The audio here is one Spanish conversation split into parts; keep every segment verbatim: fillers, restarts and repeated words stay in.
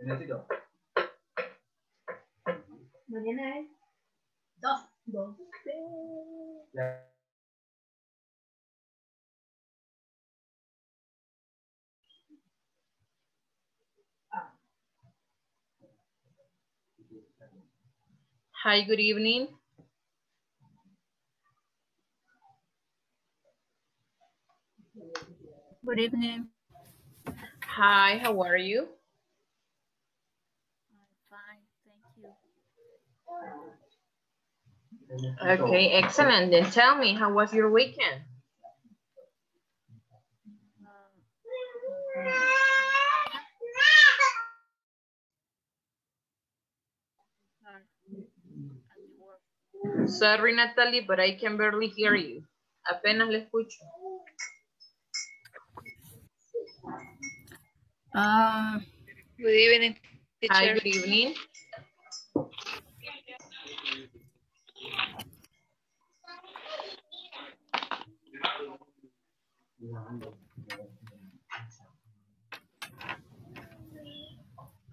Necesito. Mañana es dos. Dos. Ya. Hi, good evening. Good evening. Hi, how are you? I'm fine, thank you. Okay, excellent. Then tell me, how was your weekend? Sorry, Natalie, but I can barely hear you. Apenas le escucho. Uh, good evening, teacher. Hi, good evening.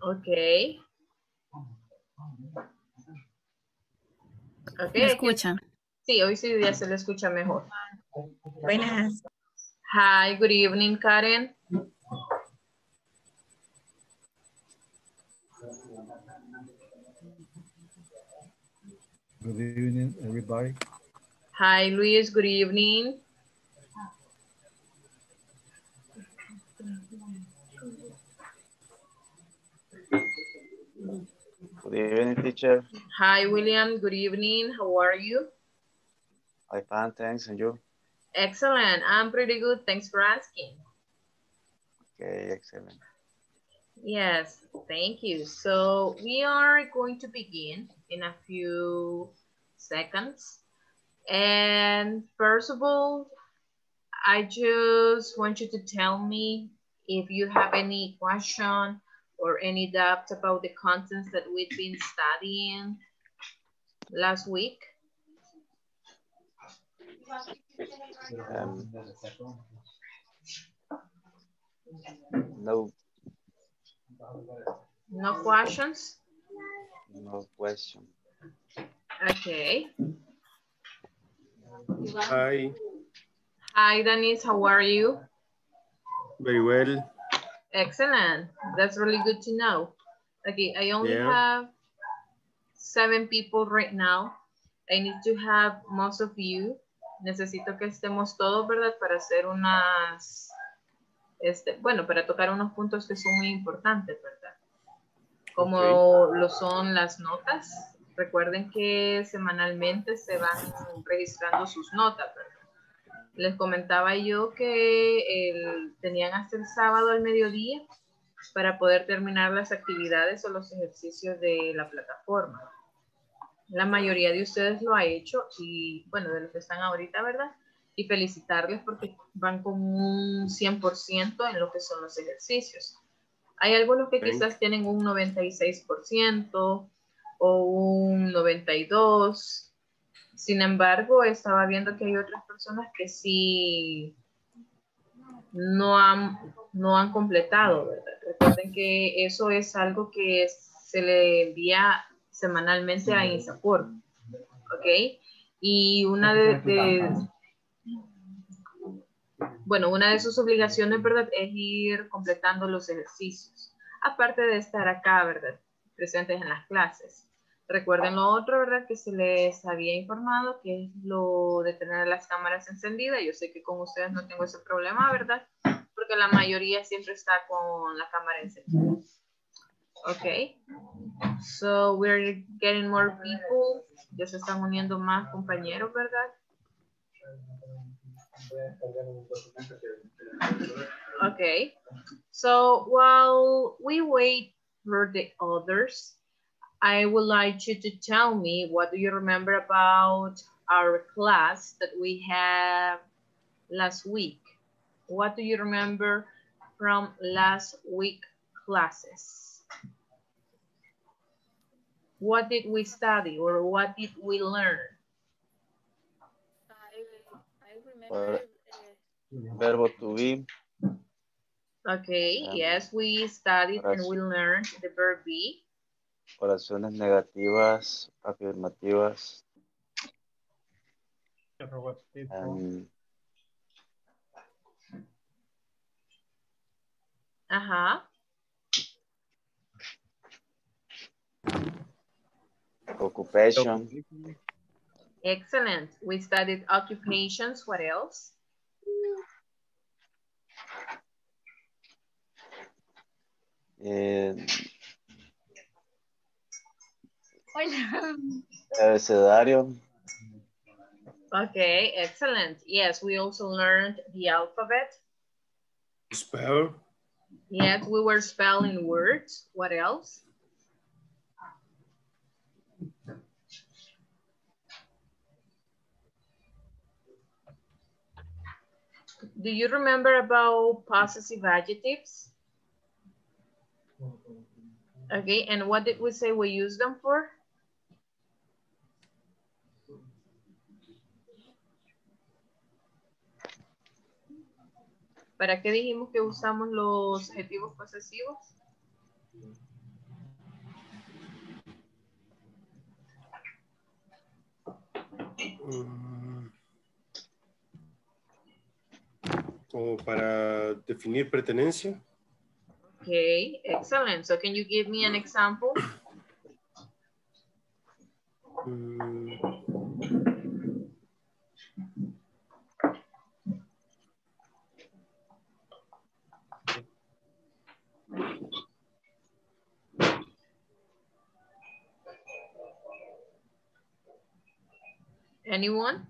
Okay. Okay. ¿Me escuchan? Sí, hoy sí ya se le escucha mejor. Buenas. Hi, good evening, Karen. Good evening, everybody. Hi, Luis. Good evening. Good evening, teacher. Hi, William. Good evening. How are you? I'm fine, thanks. And you? Excellent. I'm pretty good. Thanks for asking. Okay, excellent. Yes, thank you. So we are going to begin in a few seconds. And first of all, I just want you to tell me if you have any question or any doubt about the contents that we've been studying last week. Um, no. No questions? No question. Okay. Hi. Hi, Denise. How are you? Very well. Excellent. That's really good to know. Okay, I only yeah. have seven people right now. I need to have most of you. Necesito que estemos todos, ¿verdad? Para hacer unas... Este, bueno, para tocar unos puntos que son muy importantes, ¿verdad? Como okay. lo son las notas. Recuerden que semanalmente se van registrando sus notas, ¿verdad? Les comentaba yo que el, tenían hasta el sábado al mediodía para poder terminar las actividades o los ejercicios de la plataforma. La mayoría de ustedes lo ha hecho y, bueno, de los que están ahorita, ¿verdad? Y felicitarles porque van con un cien por ciento en lo que son los ejercicios. Hay algunos que okay. quizás tienen un noventa y seis por ciento o un noventa y dos por ciento. Sin embargo, estaba viendo que hay otras personas que sí no han, no han completado, ¿verdad? Recuerden que eso es algo que se le envía semanalmente a INSAFORP. ¿Ok? Y una de... de Bueno, una de sus obligaciones, ¿verdad?, es ir completando los ejercicios. Aparte de estar acá, ¿verdad?, presentes en las clases. Recuerden lo otro, ¿verdad?, que se les había informado, que es lo de tener las cámaras encendidas. Yo sé que con ustedes no tengo ese problema, ¿verdad?, porque la mayoría siempre está con la cámara encendida. Ok. So, we're getting more people. Ya se están uniendo más compañeros, ¿verdad? Okay, so while we wait for the others, I would like you to tell me what do you remember about our class that we had last week? What do you remember from last week classes? What did we study or what did we learn? Verbo to be, Okay, um, yes, we studied and we learned the verb be. Oraciones negativas, afirmativas. Um, Ajá. Occupation. Excellent. We studied occupations. What else? And hola. Abecedario. Okay, excellent. Yes, we also learned the alphabet. Spell. Yes, we were spelling words. What else? Do you remember about possessive adjectives? Okay, and what did we say we use them for? ¿Para qué dijimos que usamos los adjetivos posesivos? Um, como para definir pertenencia. Okay, excellent. So can you give me an example? Um, Anyone?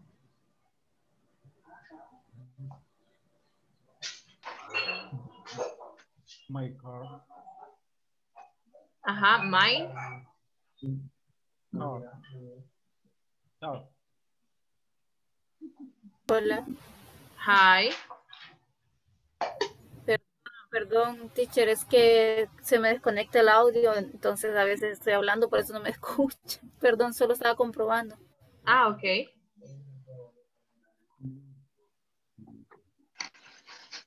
My car. Ajá, uh-huh, mine. No. No. Hola. Hi. Perdón, perdón, teacher, es que se me desconecta el audio, entonces a veces estoy hablando, por eso no me escucha. Perdón, solo estaba comprobando. Ah, okay.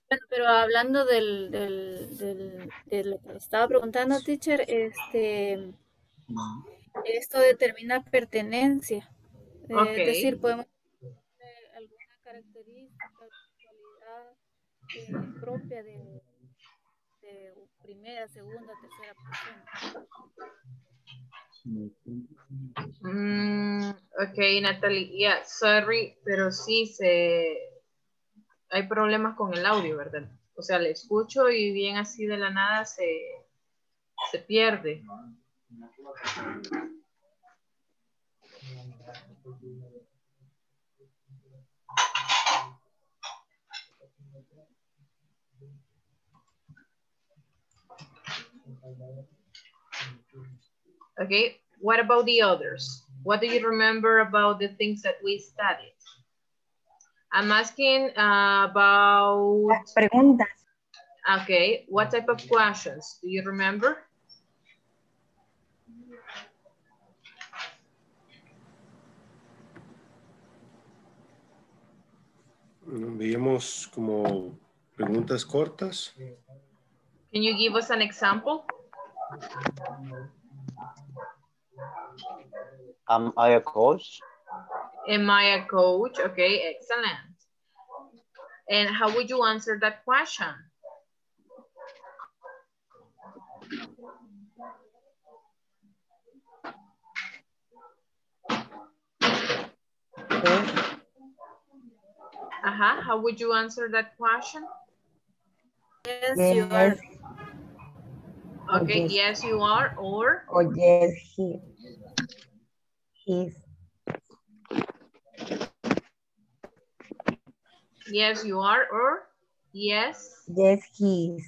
Bueno, pero hablando del, del, del, de lo que estaba preguntando, teacher, este, esto determina pertenencia. Okay. Eh, es decir, podemos tener alguna característica, cualidad eh, propia de, de primera, segunda, tercera persona. Mm, ok, Natalie, yeah, sorry, pero sí se hay problemas con el audio, ¿verdad? O sea, le escucho y bien así de la nada se, se pierde. Okay, what about the others? What do you remember about the things that we studied? I'm asking uh, about... Las preguntas. Okay, what type of questions? Do you remember? Veíamos como preguntas cortas. Can you give us an example? Am I a coach? Am I a coach? Okay, excellent. And how would you answer that question? Okay. Uh-huh. How would you answer that question? Yes, you are. Okay, yes, yes you are, or? Or oh, yes, he is. Yes, you are, or? Yes. Yes, he is.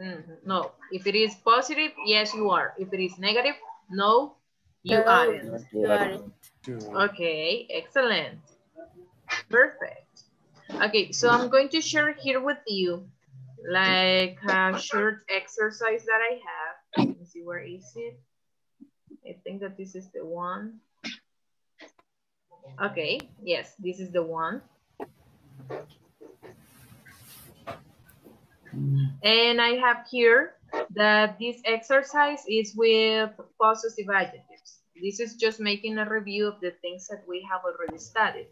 Mm, no, if it is positive, yes, you are. If it is negative, no, you aren't. You aren't. Okay, excellent. Perfect. Okay, so I'm going to share here with you like a short exercise that I have. Let me see, where is it? I think that this is the one. Okay, yes, this is the one. Mm. And I have here that this exercise is with possessive adjectives. This is just making a review of the things that we have already studied.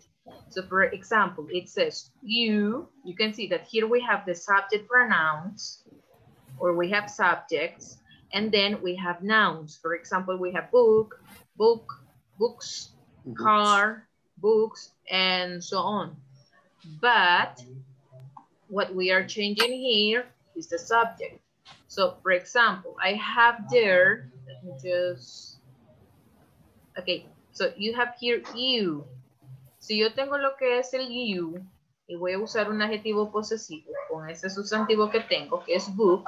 So for example, it says you, you can see that here we have the subject pronouns, or we have subjects, and then we have nouns. For example, we have book, book, books, books. car, books, and so on. But what we are changing here is the subject. So for example, I have there, let me just, okay, so you have here you. Si yo tengo lo que es el you, y voy a usar un adjetivo posesivo con ese sustantivo que tengo, que es book,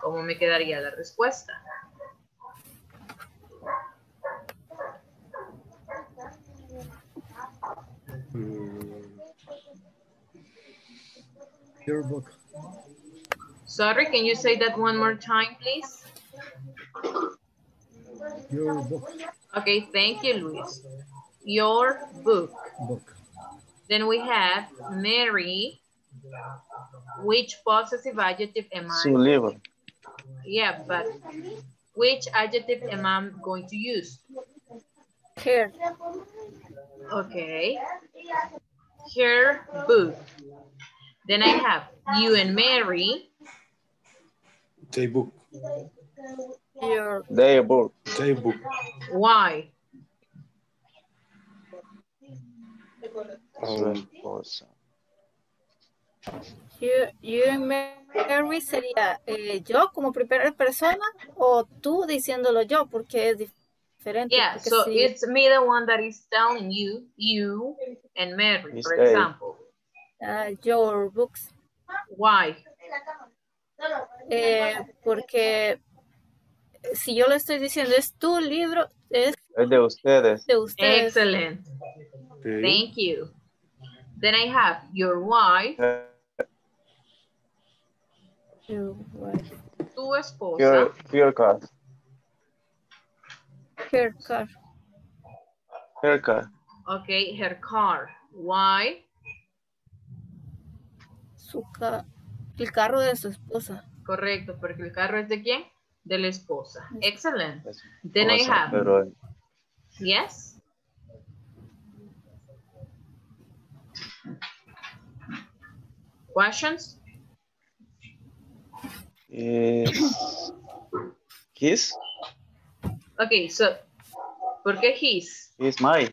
¿cómo me quedaría la respuesta? Your book. Sorry, can you say that one more time, please? Your book. Okay, thank you, Luis. Your book. Book. Then we have Mary. Which possessive adjective am I? Su libro. Yeah, but which adjective am I going to use? Her. Okay. Her book. Then I have you and Mary. They book. Your. They book. They book. Why? Um, you, you and Mary sería eh, yo como primera persona o tú diciéndolo yo porque es diferente. Yeah, so si... it's me the one that is telling you, you and Mary, Miss for Day. Example. Uh, your books. Why? Eh, porque si yo le estoy diciendo es tu libro, es el de ustedes. De ustedes. Excellent. Okay. Thank you. Then I have your wife. Your wife. Tu esposa. Your car. Her car. Her car. Okay, her car. Why? Su ca el carro de su esposa. Correcto, porque el carro es de quién? De la esposa. Excellent. Then I have. Pero... Yes. Questions? Yes. His? Okay, so, ¿por qué his? His my.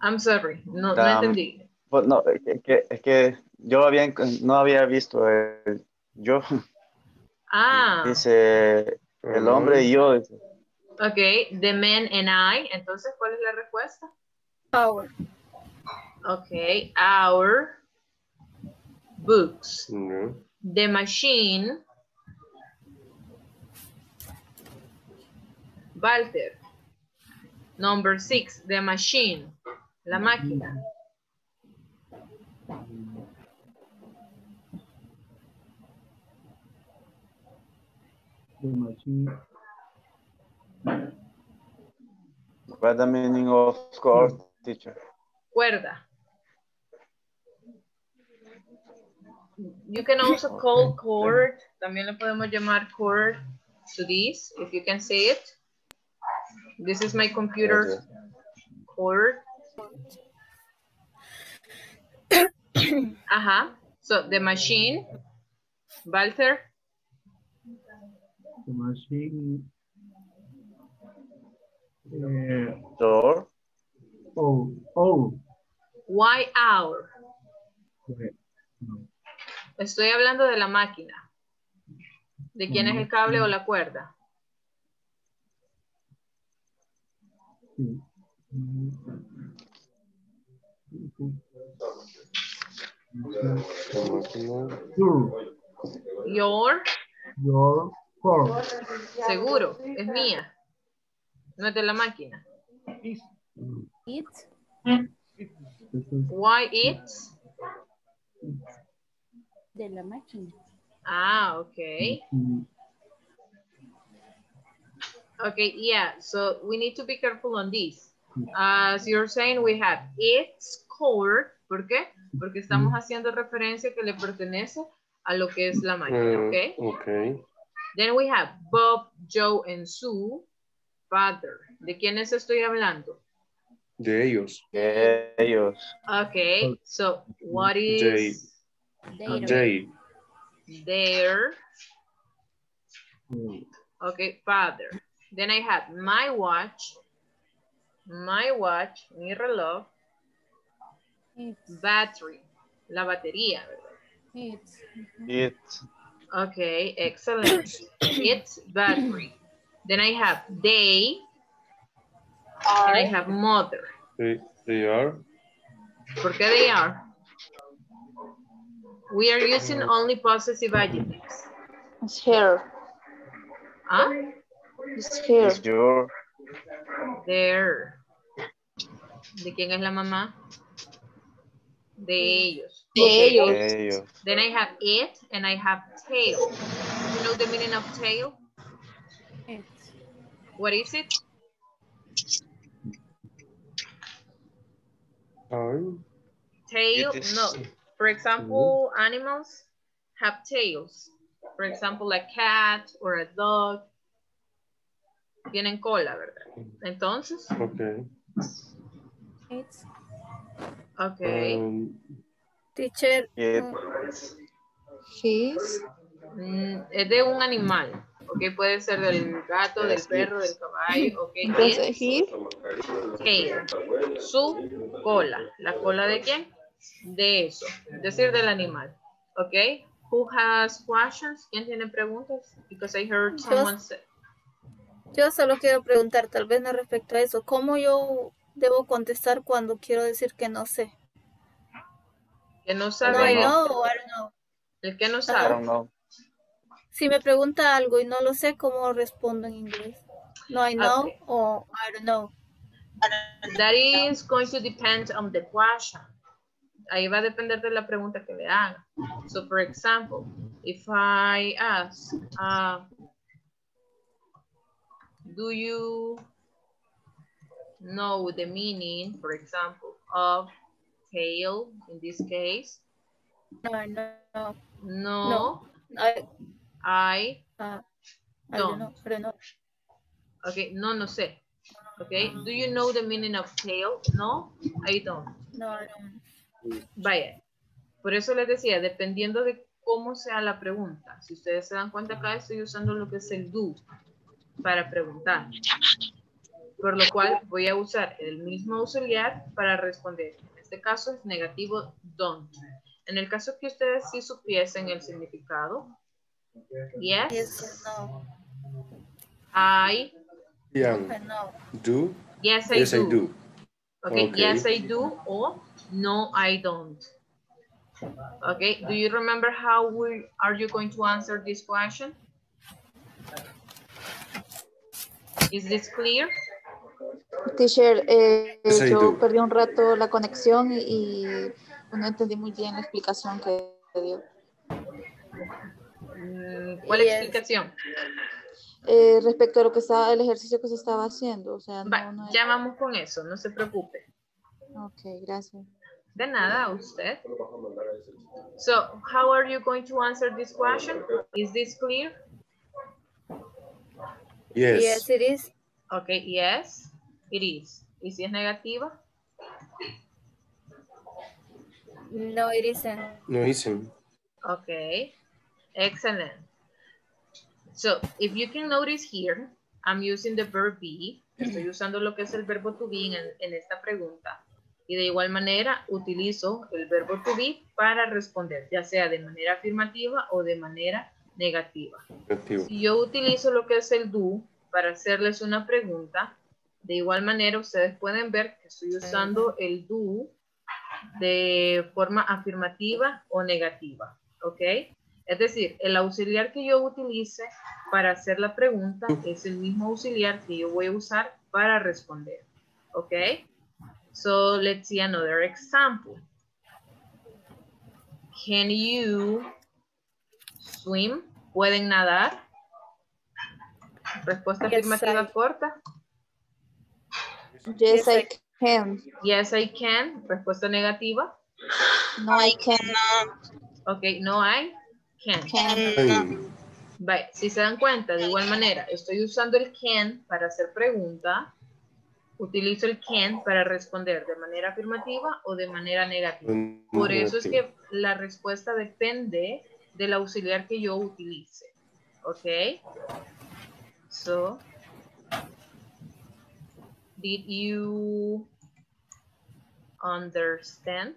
I'm sorry, no, um, no entendí. But no, es que, es que yo había, no había visto el, yo. Ah. Dice el hombre y yo. Okay, the man and I. Entonces, ¿cuál es la respuesta? Our. Okay, our books. Mm-hmm. The machine. Walter. Number six, the machine. La máquina. The machine. What's the meaning of cord, teacher? Cuerda. You can also call cord. También le podemos llamar cord to this, if you can say it. This is my computer cord. Ajá. So the machine, Walter. The machine. Uh, door. Oh, oh. Why hour? Okay. No. Estoy hablando de la máquina. ¿De quién es el cable o la cuerda? Sí. Your. Your cord. Seguro, es mía. No es de la máquina. It. Why it? De la máquina. Ah, okay. Okay, yeah, so we need to be careful on this. As you're saying, we have its cord. ¿Por qué? porque estamos haciendo referencia que le pertenece a lo que es la máquina, ¿ok? Ok. Then we have Bob, Joe, and Sue, father. ¿De quiénes estoy hablando? De ellos. De ellos. Ok, so what is... They. Their. Ok, father. Then I have my watch, my watch, mi reloj, it's. Battery, la batería, ¿verdad? It's. It's. Okay, excellent. It's battery. Then I have they, are. And I have mother. They, they are. ¿Por qué they are? We are using only possessive adjectives. It's here. Huh? It's here. It's your. There. ¿De quién es la mamá? De ellos. De ellos. De ellos. Then I have it and I have tail. You know the meaning of tail? It. What is it? Um, tail? Is... No. For example, mm-hmm. animals have tails. For example, a cat or a dog. Tienen cola, ¿verdad? Entonces. Okay. It's. Okay. Um, Teacher. Yep. His. Mm, es de un animal. Ok, puede ser del gato, del perro, del caballo. Ok. Entonces, his. Tail. Su cola. ¿La cola de quién? De eso. Es decir, del animal. Ok. Who has questions? ¿Quién tiene preguntas? Because I heard someone say. Yo solo quiero preguntar, tal vez no respecto a eso. ¿Cómo yo debo contestar cuando quiero decir que no sé? Que no sabe. No, no, I don't know. El que no sabe. I don't know. Si me pregunta algo y no lo sé, ¿cómo respondo en inglés? No, I know okay. o I don't know. That is going to depend on the question. Ahí va a depender de la pregunta que le haga. So, for example, if I ask, uh, do you know the meaning, for example, of tail in this case? No, no. No. no I, I, uh, I don't. don't know. Okay, no, no sé. Okay, do you know the meaning of tail? No, I don't. No, I don't. Vaya, por eso les decía, dependiendo de cómo sea la pregunta. Si ustedes se dan cuenta, acá estoy usando lo que es el do para preguntar. Por lo cual voy a usar el mismo auxiliar para responder. En este caso es negativo don't. En el caso que ustedes sí supiesen el significado. Yes. yes no. I. Yeah. Do. Yes, I yes, do. I do. Okay. okay. Yes, I do. Or no, I don't. Okay. Do you remember how we, are you going to answer this question? Is this clear? Teacher, eh, yes, yo perdí un rato la conexión y, y no entendí muy bien la explicación que dio. ¿Cuál yes. explicación? Eh, respecto a lo que estaba, el ejercicio que se estaba haciendo. O sea, no, no hay... Ya vamos con eso, no se preocupe. Ok, gracias. De nada, a usted. So, how are you going to answer this question? Is this clear? Yes. Yes, it is. Okay, yes. It is. ¿Y si es negativa? No, it isn't. No, it isn't. Okay. Excellent. So, if you can notice here, I'm using the verb be. Estoy usando lo que es el verbo to be en, en esta pregunta. Y de igual manera, utilizo el verbo to be para responder, ya sea de manera afirmativa o de manera negativa. Negativo. Si yo utilizo lo que es el do para hacerles una pregunta, de igual manera, ustedes pueden ver que estoy usando el do de forma afirmativa o negativa, ¿ok? Es decir, el auxiliar que yo utilice para hacer la pregunta es el mismo auxiliar que yo voy a usar para responder, ¿ok? So, let's see another example. Can you swim? ¿Pueden nadar? Respuesta afirmativa corta. Yes, I can. Yes, I can. Respuesta negativa. No, I cannot. Ok, no, I can't. Can. Vale, si se dan cuenta, de igual manera, estoy usando el can para hacer pregunta. Utilizo el can para responder de manera afirmativa o de manera negativa. Por eso es que la respuesta depende del auxiliar que yo utilice. Ok. So, did you understand?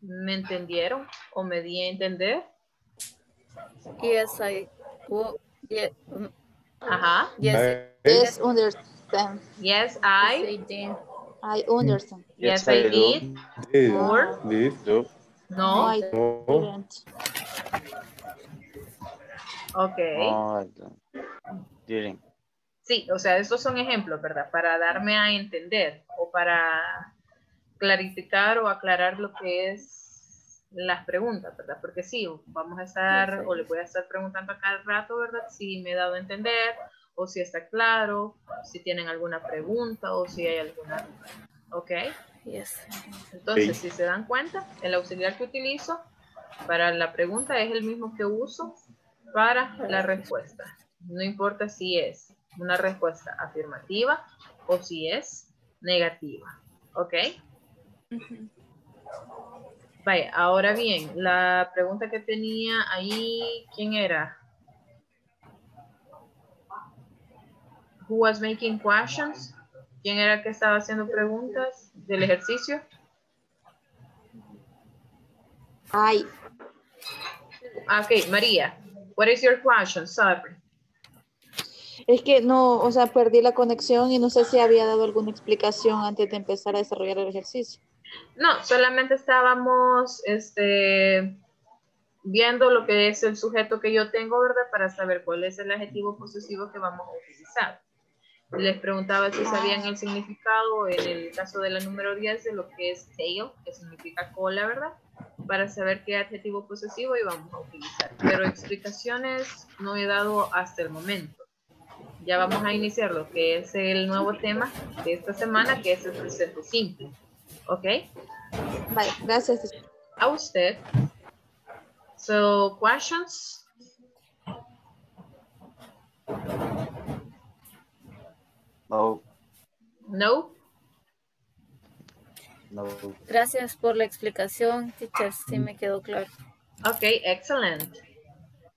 ¿Me entendieron o me di a entender? Yes, I... Well, yeah. Ajá. Yes, yes, understand. Yes, I... I understand. Yes, I did. Did. Or... Did. No. No, I didn't. Ok. No, didn't. Sí, o sea, estos son ejemplos, ¿verdad? Para darme a entender o para clarificar o aclarar lo que es las preguntas, ¿verdad? Porque sí, vamos a estar, o le voy a estar preguntando a cada rato, ¿verdad? Si me he dado a entender, o si está claro, si tienen alguna pregunta, o si hay alguna. ¿Ok? Yes. Entonces, sí. Si se dan cuenta, el auxiliar que utilizo para la pregunta es el mismo que uso para la respuesta. No importa si es una respuesta afirmativa o si es negativa. ¿Ok? Uh-huh. Vaya, ahora bien, la pregunta que tenía ahí, ¿quién era? Who was making questions? ¿Quién era que estaba haciendo preguntas del ejercicio? Ay. Ok, María. What is your question? Sorry. Es que no, o sea, perdí la conexión y no sé si había dado alguna explicación antes de empezar a desarrollar el ejercicio. No, solamente estábamos este, viendo lo que es el sujeto que yo tengo, ¿verdad? Para saber cuál es el adjetivo posesivo que vamos a utilizar. Les preguntaba si sabían el significado, en el caso de la número diez, de lo que es tail, que significa cola, ¿verdad? Para saber qué adjetivo posesivo íbamos a utilizar. Pero explicaciones no he dado hasta el momento. Ya vamos a iniciar lo que es el nuevo tema de esta semana, que es el presente simple. ¿Ok? Vale, gracias. A usted. So, questions? No. No? No. Gracias por la explicación, teacher. Sí me quedó claro. Ok, excelente.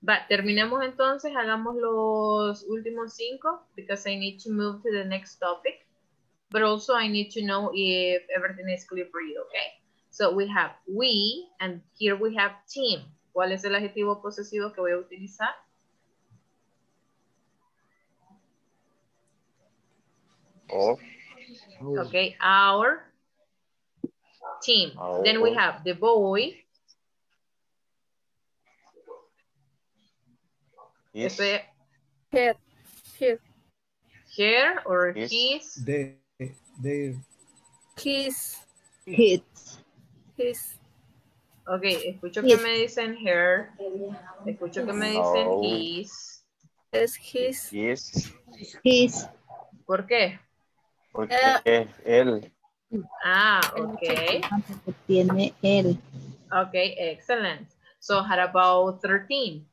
Va, terminemos entonces, hagamos los últimos cinco, because I need to move to the next topic, but also I need to know if everything is clear for you, okay? So we have we, and here we have team. ¿Cuál es el adjetivo posesivo que voy a utilizar? Our. Okay, our team. Our. Then we have the boy. Yes. Here, here, here, or yes. His, there, there, his, his, his. Okay, escucho his. Que me dicen her. Escucho que me dicen oh. His. Es his. Yes. His. ¿Por qué? Porque uh, es él. Ah, okay. Tiene él. Okay, excellent. So, how about thirteen?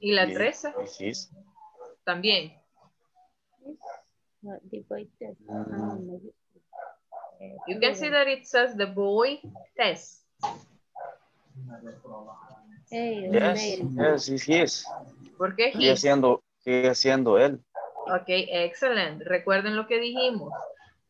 ¿Y la trece? También. You can see that it says the boy test. Yes, yes, yes, yes. ¿Por qué? Sigue siendo, sigue siendo él. Ok, excelente. Recuerden lo que dijimos,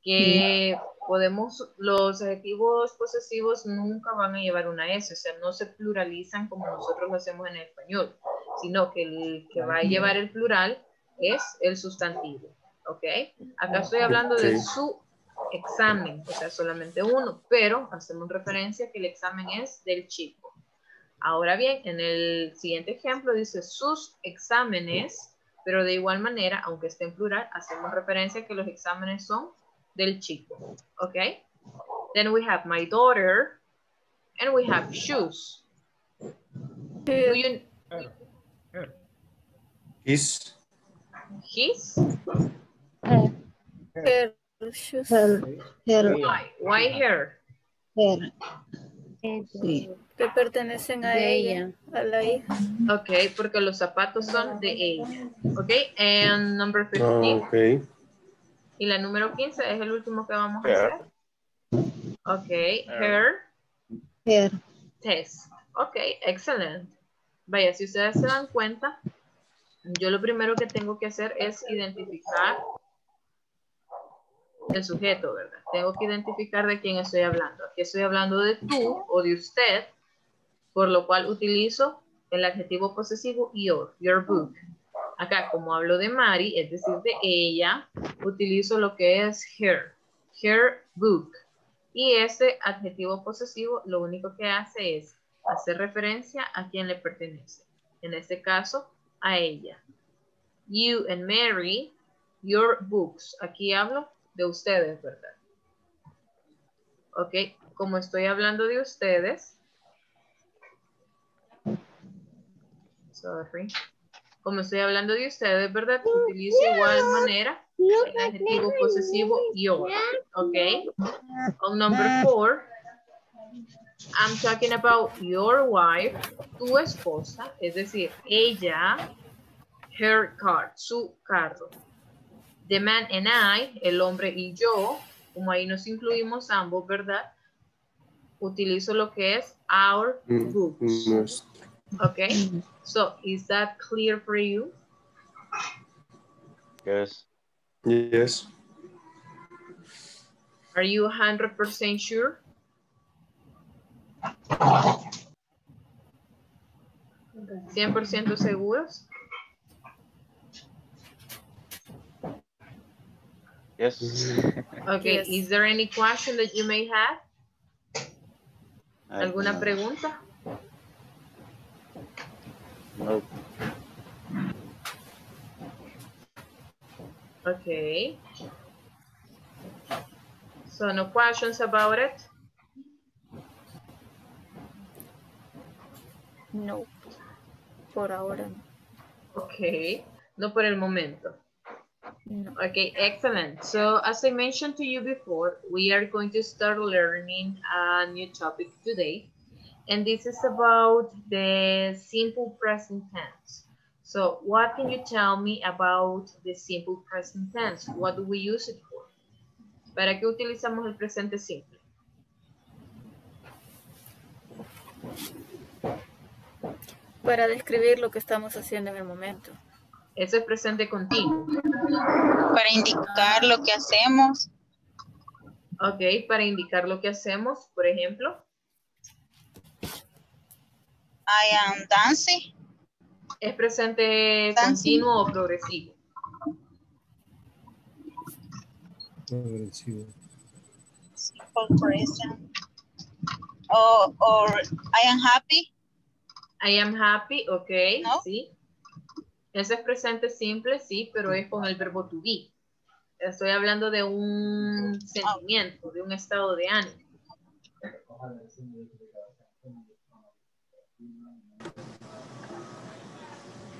que podemos, los adjetivos posesivos nunca van a llevar una S, o sea, no se pluralizan como nosotros lo hacemos en el español, sino que el que va a llevar el plural es el sustantivo, ¿ok? Acá estoy hablando de su examen, o sea, solamente uno, pero hacemos referencia que el examen es del chico. Ahora bien, en el siguiente ejemplo dice sus exámenes, pero de igual manera, aunque esté en plural, hacemos referencia que los exámenes son del chico, okay? Then we have my daughter, and we have shoes. Do you... His. His? Her. shoes. Her, her. Why? Why her? Her. Sí. Que pertenecen a ella, ella, a la hija. Ok, porque los zapatos son de ella. Ok, and number fifteen. Oh, okay. Y la número quince es el último que vamos her. a hacer. Ok, her. Her. Test. Ok, excelente. Vaya, si ustedes se dan cuenta, yo lo primero que tengo que hacer es identificar el sujeto, ¿verdad? Tengo que identificar de quién estoy hablando. Aquí estoy hablando de tú o de usted, por lo cual utilizo el adjetivo posesivo your, your book. Acá, como hablo de Mari, es decir, de ella, utilizo lo que es her, her book. Y ese adjetivo posesivo lo único que hace es hacer referencia a quien le pertenece. En este caso, a ella. You and Mary, your books. Aquí hablo de ustedes, ¿verdad? Ok, como estoy hablando de ustedes, sorry, como estoy hablando de ustedes, ¿verdad? Utilizo de igual manera el adjetivo posesivo your. Ok, on number four, I'm talking about your wife, tu esposa, es decir, ella, her car, su carro. The man and I, el hombre y yo, como ahí nos incluimos ambos, ¿verdad? Utilizo lo que es our books. Okay, so is that clear for you? Yes. Yes. Are you one hundred percent sure? ¿cien por ciento seguros? Yes. Okay, yes. Is there any question that you may have? I ¿Alguna know. pregunta? No. Okay. So no questions about it? No, por ahora no. Okay, no por el momento. Okay, excellent. So as I mentioned to you before, we are going to start learning a new topic today. And this is about the simple present tense. So what can you tell me about the simple present tense? What do we use it for? ¿Para qué utilizamos el presente simple? Para describir lo que estamos haciendo en el momento. Eso es presente continuo. Para indicar lo que hacemos. Ok, para indicar lo que hacemos, por ejemplo. I am dancing. ¿Es presente dancing. continuo o progresivo? Progresivo. Simple present. Or, or I am happy. I am happy, ok. No. Sí. Ese es presente simple, sí, pero es con el verbo to be. Estoy hablando de un sentimiento, de un estado de ánimo.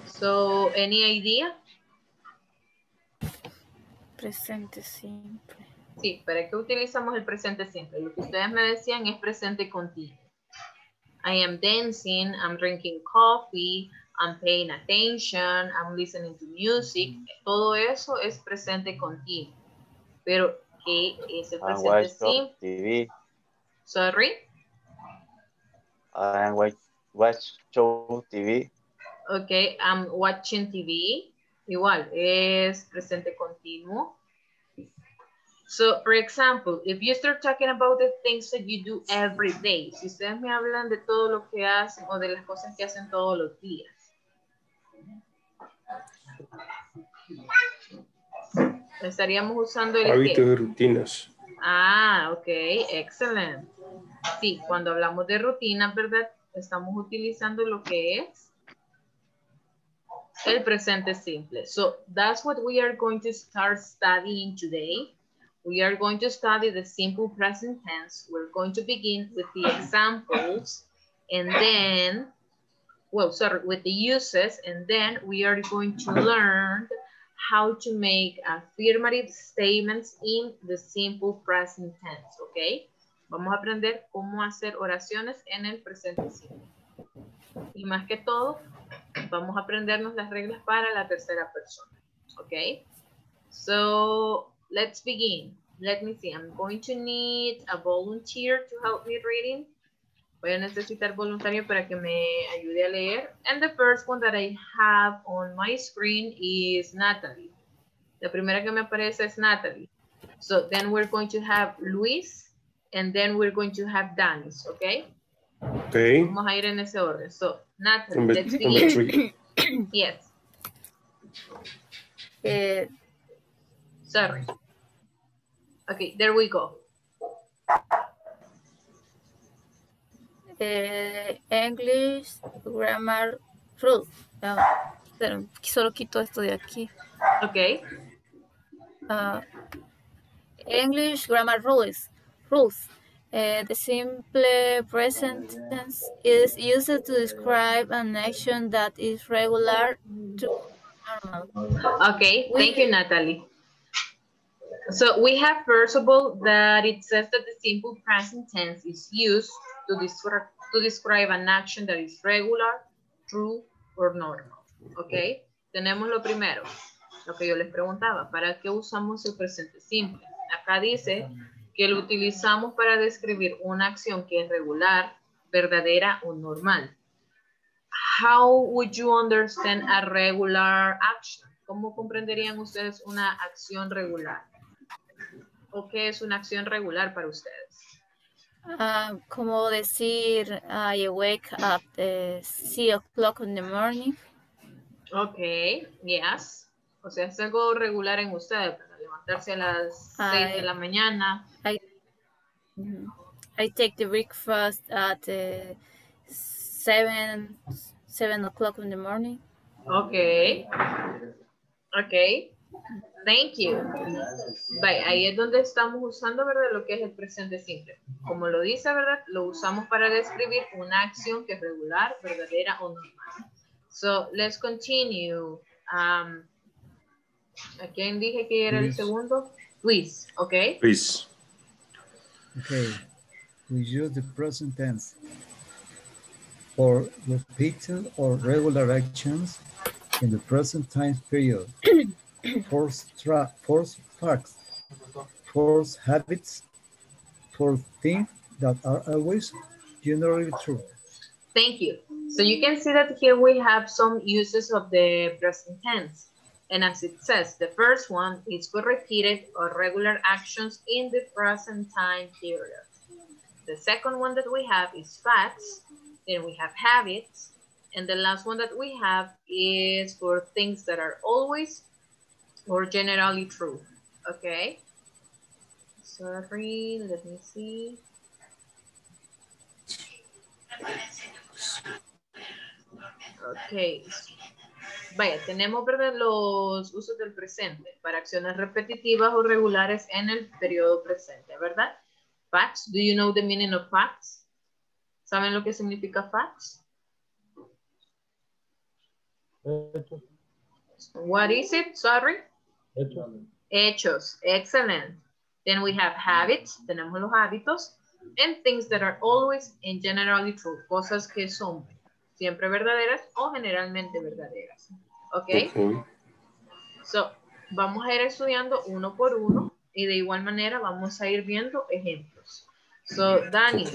So, any idea? Presente simple. Sí, ¿para qué utilizamos el presente simple? Lo que ustedes me decían es presente continuo. I am dancing, I'm drinking coffee, I'm paying attention, I'm listening to music. Todo eso es presente continuo. Pero, ¿qué es el presente simple? T V. Sorry? I watch, watch show T V. Ok, I'm watching T V. Igual, es presente continuo. So, for example, if you start talking about the things that you do every day. Si ustedes me hablan de todo lo que hacen o de las cosas que hacen todos los días. Estaríamos usando el hábitos de rutinas. Ah, ok, excelente. Sí, cuando hablamos de rutinas, ¿verdad? Estamos utilizando lo que es el presente simple. So that's what we are going to start studying today. We are going to study the simple present tense. We're going to begin with the examples and then, well, sorry, with the uses, and then we are going to learn how to make affirmative statements in the simple present tense, ¿ok? Vamos a aprender cómo hacer oraciones en el presente simple. Y más que todo, vamos a aprendernos las reglas para la tercera persona, ¿ok? So, let's begin. Let me see, I'm going to need a volunteer to help me reading. Voy a necesitar voluntario para que me ayude a leer. And the first one that I have on my screen is Natalie. La primera que me aparece es Natalie. So then we're going to have Luis, and then we're going to have Danny, okay? Okay. Vamos a ir en ese orden. So, Natalie, number, let's begin. Yes. Uh, Sorry. Okay, there we go. Eh, English grammar rules. Uh, pero solo quito esto de aquí. Ok. Uh, English grammar rules. Rules. Uh, the simple present tense is used to describe an action that is regular to normal. Okay. We Thank you, Natalie. So we have, first of all, that it says that the simple present tense is used to, describe, to describe an action that is regular, true, or normal. ¿Ok? Tenemos lo primero, lo que yo les preguntaba, ¿para qué usamos el presente simple? Acá dice que lo utilizamos para describir una acción que es regular, verdadera o normal. How would you understand a regular action? ¿Cómo comprenderían ustedes una acción regular? ¿O qué es una acción regular para ustedes? Uh, como decir, I wake up at six o'clock in the morning. Ok, yes. O sea, es algo regular en ustedes, para levantarse a las seis de la mañana. I, I take the breakfast at uh, seven, seven o'clock in the morning. Ok, ok. Thank you. Bye. Ahí es donde estamos usando, ¿verdad? Lo que es el presente simple. Como lo dice, ¿verdad? Lo usamos para describir una acción que es regular, verdadera o normal. So, let's continue. Um, ¿A quién dije que era Luis. El segundo? Luis, ¿ok? Luis. Ok. We use the present tense for repeated or regular actions in the present time period. Force, force facts, force habits, force things that are always generally true. Thank you. So you can see that here we have some uses of the present tense. And as it says, the first one is for repeated or regular actions in the present time period. The second one that we have is facts, then we have habits, and the last one that we have is for things that are always or generally true, okay? Sorry, let me see. Okay. Vaya, tenemos, ¿verdad? Los usos del presente para acciones repetitivas o regulares en el periodo presente, ¿verdad? Facts, do you know the meaning of facts? ¿Saben lo que significa facts? What is it? Sorry. Hechos. Hechos. Excellent. Then we have habits. Tenemos los hábitos. And things that are always and generally true. Cosas que son siempre verdaderas o generalmente verdaderas. Okay. Okay. So, vamos a ir estudiando uno por uno. Y de igual manera vamos a ir viendo ejemplos. So, Dani,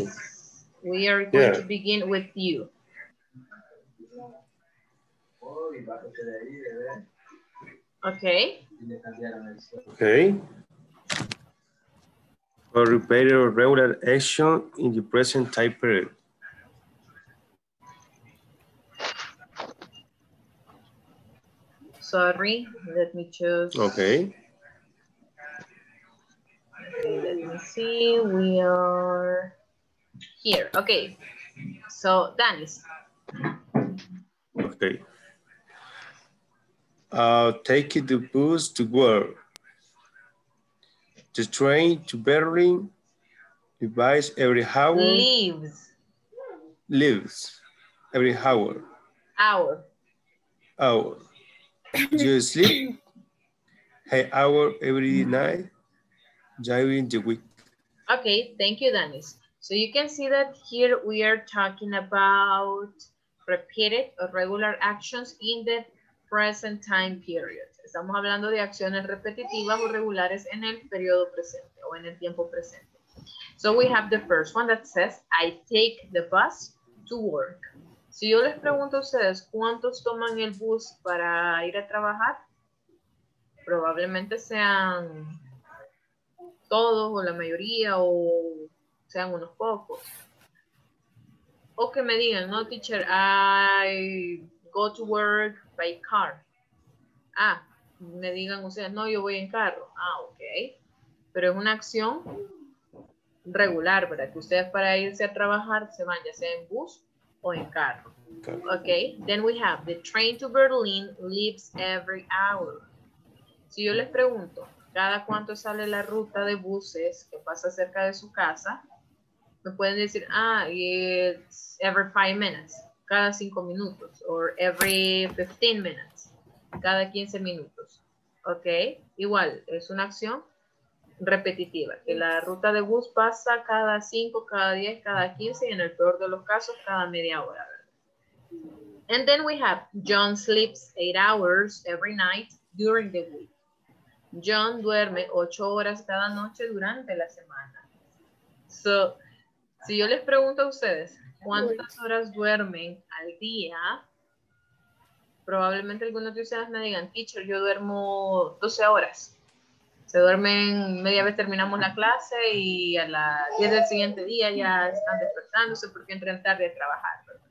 we are going yeah. to begin with you. Okay. Okay. For repeated or regular action in the present time period. Sorry, let me choose. Okay. Okay, let me see. We are here. Okay. So, Dennis. Okay. Uh, take the bus to work, the train to Berlin, the bus every hour. Leaves. Leaves every hour. Hour. Hour. Do you sleep? eight hours every night during the week. Okay, thank you, Denise. So you can see that here we are talking about repeated or regular actions in the present time period. Estamos hablando de acciones repetitivas o regulares en el periodo presente o en el tiempo presente. So we have the first one that says, I take the bus to work. Si yo les pregunto a ustedes, ¿cuántos toman el bus para ir a trabajar? Probablemente sean todos o la mayoría o sean unos pocos. O que me digan, no, teacher, I go to work by car. Ah, me digan ustedes, no, yo voy en carro. Ah, ok. Pero es una acción regular, ¿verdad? Que ustedes para irse a trabajar se van ya sea en bus o en carro. Okay. Then we have the train to Berlin leaves every hour. Si yo les pregunto, ¿cada cuánto sale la ruta de buses que pasa cerca de su casa? Me pueden decir, ah, it's every five minutes, cada cinco minutos, or every fifteen minutes, cada quince minutos. Ok, igual, es una acción repetitiva, que la ruta de bus pasa cada cinco, cada diez, cada quince, y en el peor de los casos, cada media hora. And then we have, John sleeps eight hours every night during the week. John duerme ocho horas cada noche durante la semana. So, si yo les pregunto a ustedes, ¿cuántas horas duermen al día? Probablemente algunos de ustedes me digan, teacher, yo duermo doce horas. Se duermen, media vez terminamos la clase y a las diez del siguiente día ya están despertándose porque entran tarde a trabajar, ¿verdad?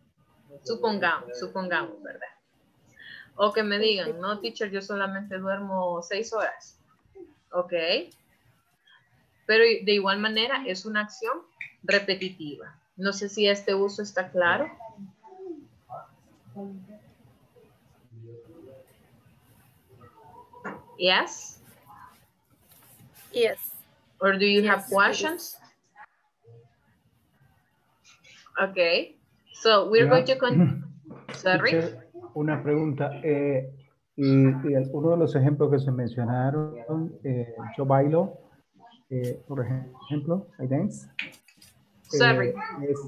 Supongamos, supongamos, ¿verdad? O que me digan, no, teacher, yo solamente duermo seis horas. Ok. Pero de igual manera es una acción repetitiva. No sé si este uso está claro. Yes? Yes. Or do you yes, have questions? Okay. So we're yeah. going to continue. Sorry. Una pregunta. Eh, y, y uno de los ejemplos que se mencionaron, eh, yo bailo, eh, por ejemplo, I dance. Eh, Sorry. Es,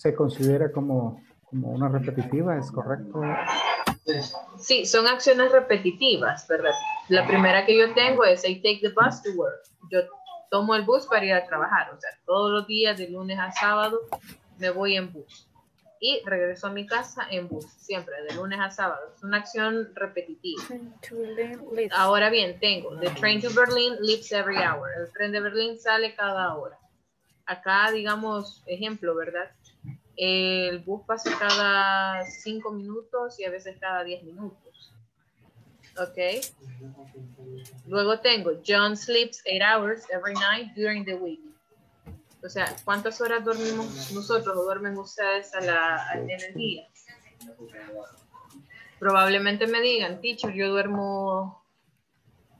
se considera como, como una repetitiva, ¿es correcto? Sí, son acciones repetitivas, ¿verdad? La primera que yo tengo es I take the bus to work. Yo tomo el bus para ir a trabajar, o sea, todos los días de lunes a sábado me voy en bus. Y regreso a mi casa en bus, siempre, de lunes a sábado. Es una acción repetitiva. Ahora bien, tengo, the train to Berlin leaves every hour. El tren de Berlín sale cada hora. Acá, digamos, ejemplo, ¿verdad? El bus pasa cada cinco minutos y a veces cada diez minutos. Ok. Luego tengo, John sleeps eight hours every night during the week. O sea, ¿cuántas horas dormimos nosotros o duermen ustedes a la, en el día? Probablemente me digan, teacher, yo duermo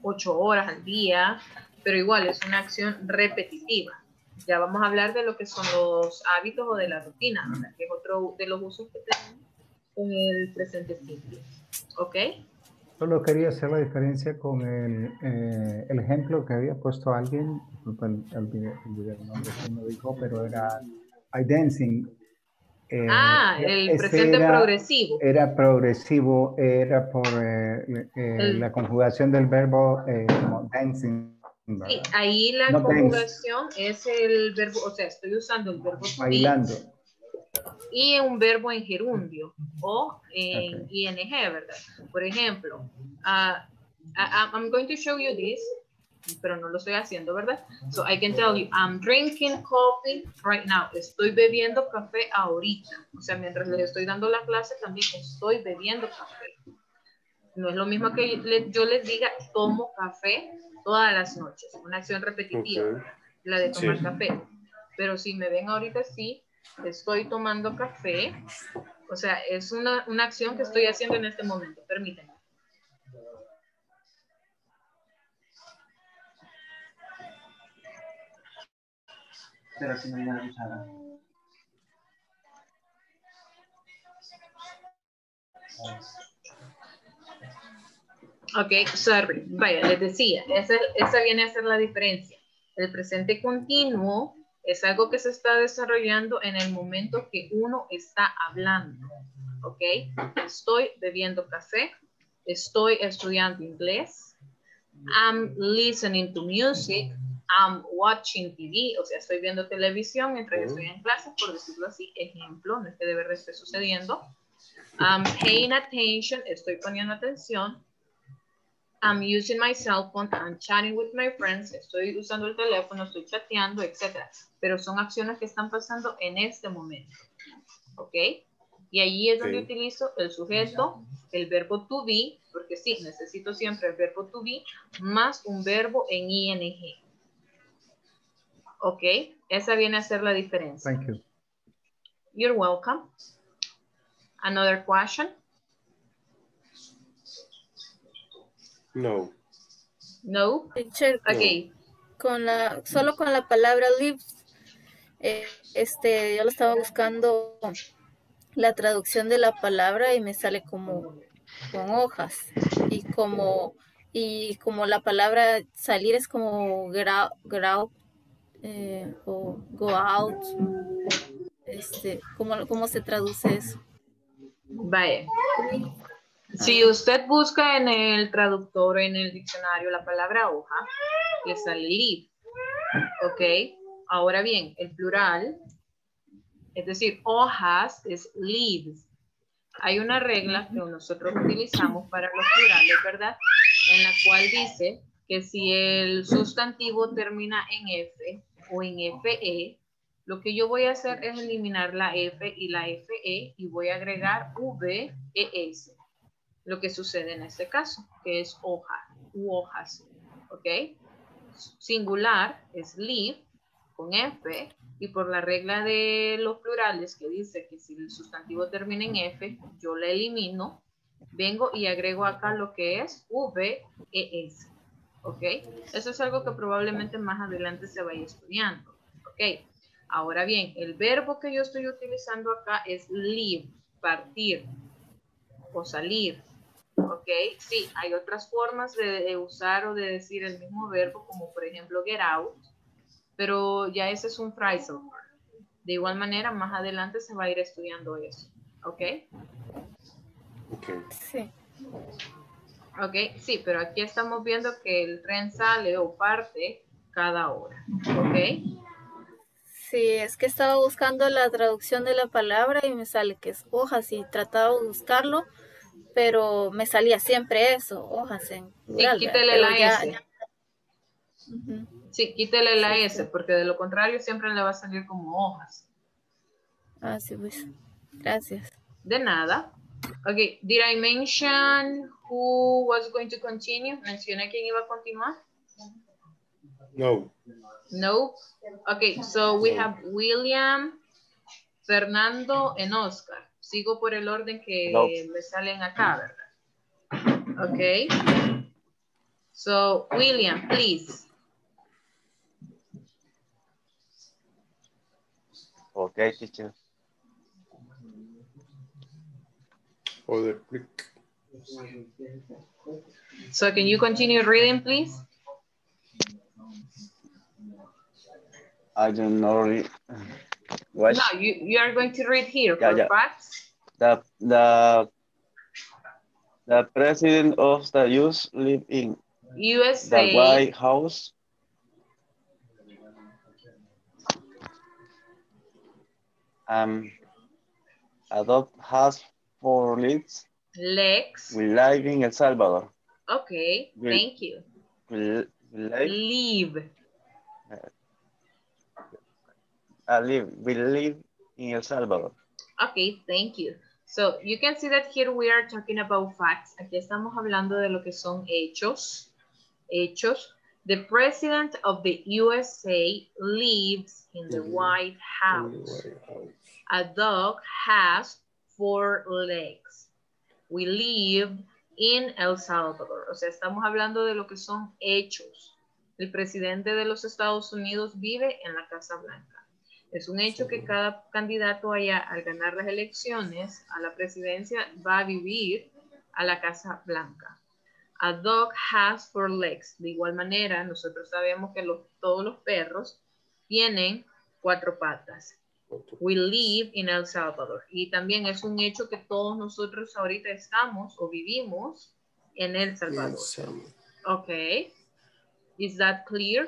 ocho horas al día, pero igual es una acción repetitiva. Ya vamos a hablar de lo que son los hábitos o de la rutina, ¿verdad? Que es otro de los usos que tenemos en el presente simple. ¿Ok? Solo quería hacer la diferencia con el, eh, el ejemplo que había puesto alguien, disculpa el, el, video, el video, no sé quién lo dijo, pero era I dancing. Eh, ah, el presente era, progresivo. Era progresivo, era por eh, eh, el, la conjugación del verbo eh, como dancing. Sí, ahí la no conjugación dance. Es el verbo, o sea, estoy usando el verbo bailando. Y un verbo en gerundio o en okay. I N G, ¿verdad? Por ejemplo, uh, I, I'm going to show you this, pero no lo estoy haciendo, ¿verdad? So I can tell you, I'm drinking coffee right now. Estoy bebiendo café ahorita. O sea, mientras les estoy dando la clase también estoy bebiendo café. No es lo mismo que yo, le, yo les diga tomo café todas las noches. Una acción repetitiva, okay. La de tomar sí. café. Pero si me ven ahorita sí, estoy tomando café, o sea, es una, una acción que estoy haciendo en este momento, permítanme. Pero si no me da cuchara. Ok, sorry. Vaya, les decía, esa, esa viene a ser la diferencia. El presente continuo es algo que se está desarrollando en el momento que uno está hablando. Ok, estoy bebiendo café, estoy estudiando inglés, I'm listening to music, I'm watching T V, o sea, estoy viendo televisión mientras estoy en clases, por decirlo así, ejemplo, no es que de verdad esté sucediendo. I'm paying attention, estoy poniendo atención. I'm using my cell phone, I'm chatting with my friends, estoy usando el teléfono, estoy chateando, etcétera. Pero son acciones que están pasando en este momento, ¿ok? Y allí es donde sí. utilizo el sujeto, el verbo to be, porque sí, necesito siempre el verbo to be, más un verbo en ing. ¿Ok? Esa viene a ser la diferencia. Thank you. You're welcome. Another question? No. No? Ok. Con la, solo con la palabra lives, eh, este, yo lo estaba buscando... la traducción de la palabra y me sale como con hojas y como y como la palabra salir es como grow, grow eh, o go out, este, ¿cómo, cómo se traduce eso? Vaya, si usted busca en el traductor, en el diccionario, la palabra hoja, le sale leaf, ok. Ahora bien, el plural, es decir, hojas es leaves. Hay una regla que nosotros utilizamos para los plurales, ¿verdad? En la cual dice que si el sustantivo termina en F o en F E, lo que yo voy a hacer es eliminar la F y la F E y voy a agregar V E S. Lo que sucede en este caso, que es hoja u hojas, ¿ok? Singular es leaf con F. Y por la regla de los plurales que dice que si el sustantivo termina en F, yo la elimino, vengo y agrego acá lo que es V E S. ¿Ok? Eso es algo que probablemente más adelante se vaya estudiando. ¿Ok? Ahora bien, el verbo que yo estoy utilizando acá es leave, partir o salir. ¿Ok? Sí, hay otras formas de, de usar o de decir el mismo verbo, como por ejemplo get out. Pero ya ese es un phrasal verb. De igual manera, más adelante se va a ir estudiando eso. ¿Ok? Ok. Sí. Ok, sí, pero aquí estamos viendo que el tren sale o parte cada hora. ¿Ok? Sí, es que estaba buscando la traducción de la palabra y me sale que es hojas y trataba de buscarlo, pero me salía siempre eso, hojas en plural. Sí, quítale la ya, S. Ya... Uh-huh. Sí, quítale la S, porque de lo contrario siempre le va a salir como hojas. Ah, sí, pues. Gracias. De nada. Ok, did I mention who was going to continue? ¿Mencioné quién iba a continuar? No. No? Ok, so we have William, Fernando, and Oscar. Sigo por el orden que no. me salen acá, ¿verdad? Ok. So, William, please. Okay, teacher. Other click. So can you continue reading, please? I don't know. What? No, you, you are going to read here. Yeah, yeah. Facts. The, the, the president of the U S live in U S A. The White House. Um, adopt has four legs. Legs. We live in El Salvador. Okay, we, thank you. We, we live. Leave. Uh, live. We live in El Salvador. Okay, thank you. So you can see that here we are talking about facts. Aquí estamos hablando de lo que son hechos. Hechos. The president of the U S A lives in the White House. A dog has four legs. We live in El Salvador. O sea, estamos hablando de lo que son hechos. El presidente de los Estados Unidos vive en la Casa Blanca. Es un hecho que cada candidato haya, al ganar las elecciones a la presidencia, va a vivir a la Casa Blanca. A dog has four legs. De igual manera, nosotros sabemos que los, todos los perros tienen cuatro patas. We live in El Salvador. Y también es un hecho que todos nosotros ahorita estamos o vivimos en El Salvador. Ok. Is that clear?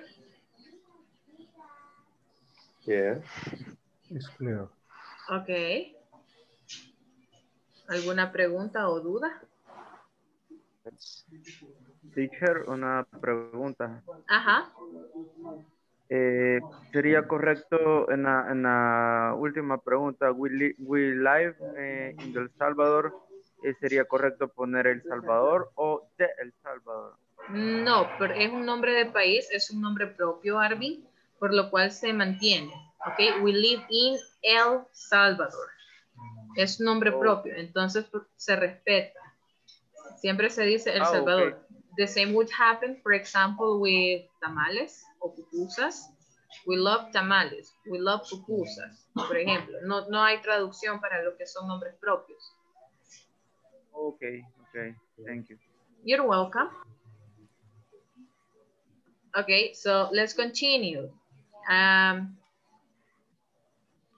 Yeah. It's clear. Ok. ¿Alguna pregunta o duda? Teacher, una pregunta. Ajá. Eh, sería correcto en la, en la última pregunta, we, li, we live eh, in El Salvador, eh, sería correcto poner El Salvador o de El Salvador. No, pero es un nombre de país, es un nombre propio, Arvin, por lo cual se mantiene. Ok, we live in El Salvador. Es un nombre oh. propio, entonces se respeta. Siempre se dice El Salvador. Ah, okay. The same would happen, for example, with tamales o pupusas. We love tamales. We love pupusas, por ejemplo. No, no hay traducción para lo que son nombres propios. Ok, ok. Thank you. You're welcome. Ok, so let's continue. Um,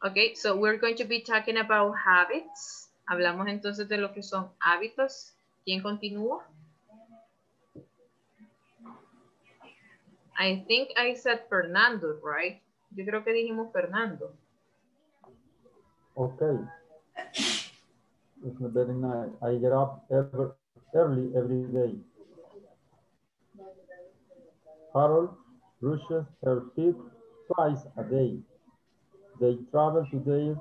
ok, so we're going to be talking about habits. Hablamos entonces de lo que son hábitos. ¿Quién continúa? I think I said Fernando, right? Yo creo que dijimos Fernando. Okay. It's very nice. I get up every, early every day. Harold brushes her teeth twice a day. They travel to their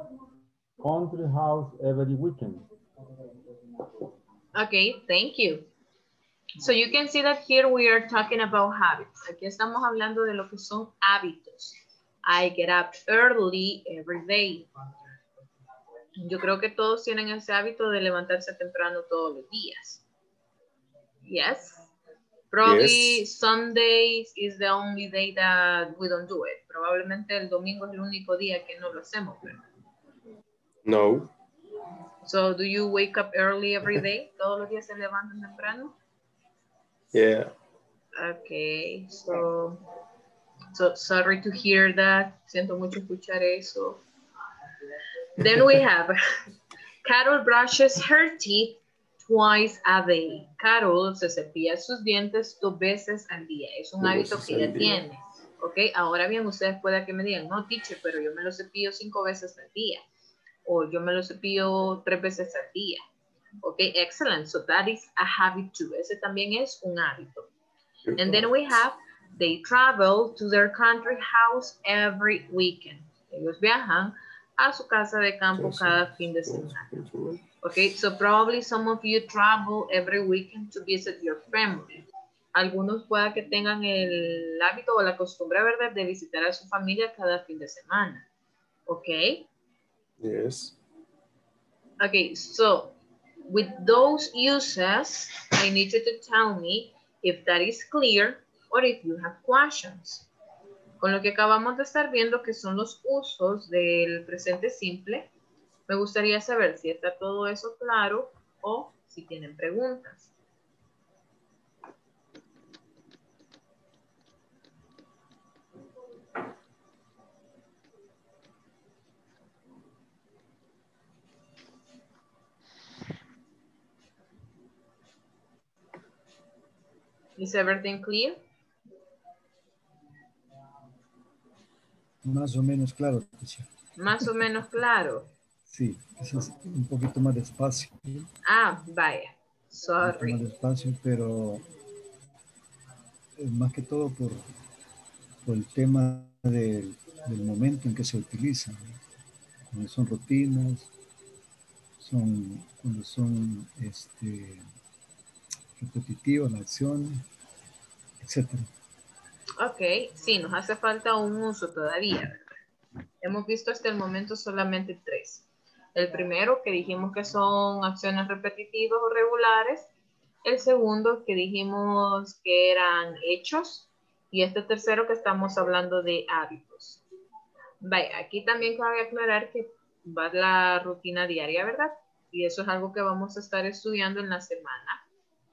country house every weekend. Okay, thank you. So you can see that here we are talking about habits. Aquí estamos hablando de lo que son hábitos. I get up early every day. Yo creo que todos tienen ese hábito de levantarse temprano todos los días. Yes. Probably yes. Sundays is the only day that we don't do it. Probablemente el domingo es el único día que no lo hacemos, ¿verdad? No. So do you wake up early every day? ¿Todos los días se levantan temprano? Yeah. Okay, so, so sorry to hear that. Siento mucho escuchar eso. Then we have Carol brushes her teeth twice a day. Carol se cepilla sus dientes dos veces al día. Es un hábito que ya tiene. Okay, ahora bien, ustedes pueden que me digan, no, teacher, pero yo me lo cepillo cinco veces al día. O yo me lo cepillo tres veces al día. Okay, excellent. So that is a habit too. Ese también es un hábito. And then we have, they travel to their country house every weekend. Ellos viajan a su casa de campo cada fin de semana. Okay, so probably some of you travel every weekend to visit your family. Algunos pueda que tengan el hábito o la costumbre, ¿verdad?, de visitar a su familia cada fin de semana. Okay? Yes. Okay, so with those uses, I need you to tell me if that is clear or if you have questions. Con lo que acabamos de estar viendo que son los usos del presente simple, me gustaría saber si está todo eso claro o si tienen preguntas. Is everything clear? Más o menos claro. Más o menos claro. Sí, quizás un poquito más despacio. Ah, vaya. Sorry. Un poquito más despacio, pero más que todo por, por el tema del, del momento en que se utilizan. Cuando son rutinas, son, cuando son este, repetitivas, la acción, etcétera. Ok, sí, nos hace falta un uso todavía. Hemos visto hasta el momento solamente tres. El primero que dijimos que son acciones repetitivas o regulares. El segundo que dijimos que eran hechos. Y este tercero que estamos hablando de hábitos. Vaya, aquí también cabe aclarar que va la rutina diaria, ¿verdad? Y eso es algo que vamos a estar estudiando en la semana.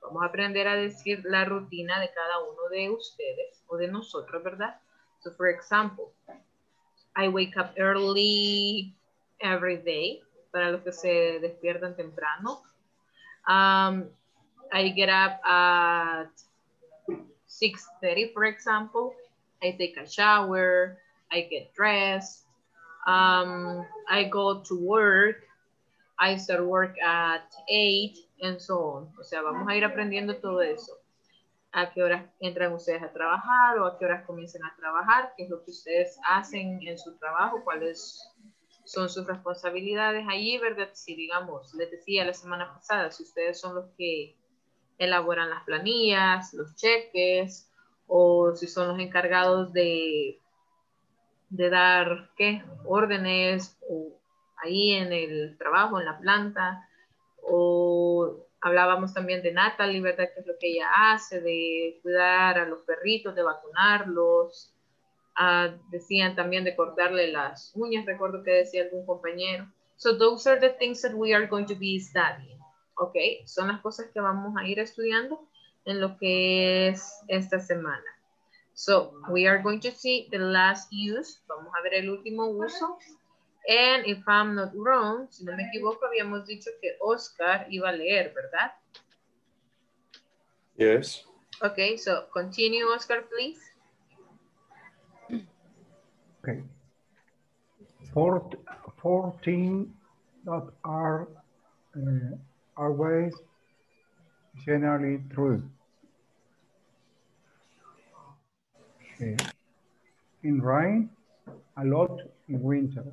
Vamos a aprender a decir la rutina de cada uno de ustedes o de nosotros, ¿verdad? So, for example, I wake up early every day, para los que se despiertan temprano. Um, I get up at six thirty, for example. I take a shower. I get dressed. Um, I go to work. I start work at eight, and so on. O sea, vamos a ir aprendiendo todo eso. A qué horas entran ustedes a trabajar o a qué horas comienzan a trabajar, qué es lo que ustedes hacen en su trabajo, cuáles son sus responsabilidades allí, ¿verdad? Si digamos, les decía la semana pasada, si ustedes son los que elaboran las planillas, los cheques, o si son los encargados de, de dar, ¿qué? Órdenes, o ahí en el trabajo, en la planta, o... Hablábamos también de Natalie, ¿verdad? Que es lo que ella hace, de cuidar a los perritos, de vacunarlos. Uh, decían también de cortarle las uñas, recuerdo que decía algún compañero. So those are the things that we are going to be studying. Okay, son las cosas que vamos a ir estudiando en lo que es esta semana. So we are going to see the last use. Vamos a ver el último uso. And if I'm not wrong, si no me equivoco, habíamos dicho que Oscar iba a leer, ¿verdad? Yes. Okay, so continue, Oscar, please. Okay. Four, fourteen that are uh, always generally true. Okay. In rain, a lot in winter.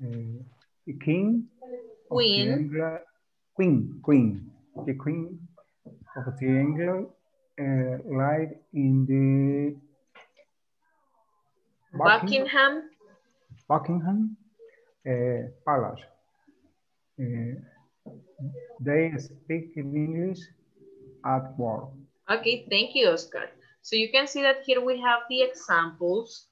Uh, the king queen. Of the Anglo, queen, queen, the queen of the Anglo uh, lied in the Buckingham, Buckingham, Buckingham uh, Palace. Uh, they speak in English at war. Okay, thank you, Oscar. So you can see that here we have the examples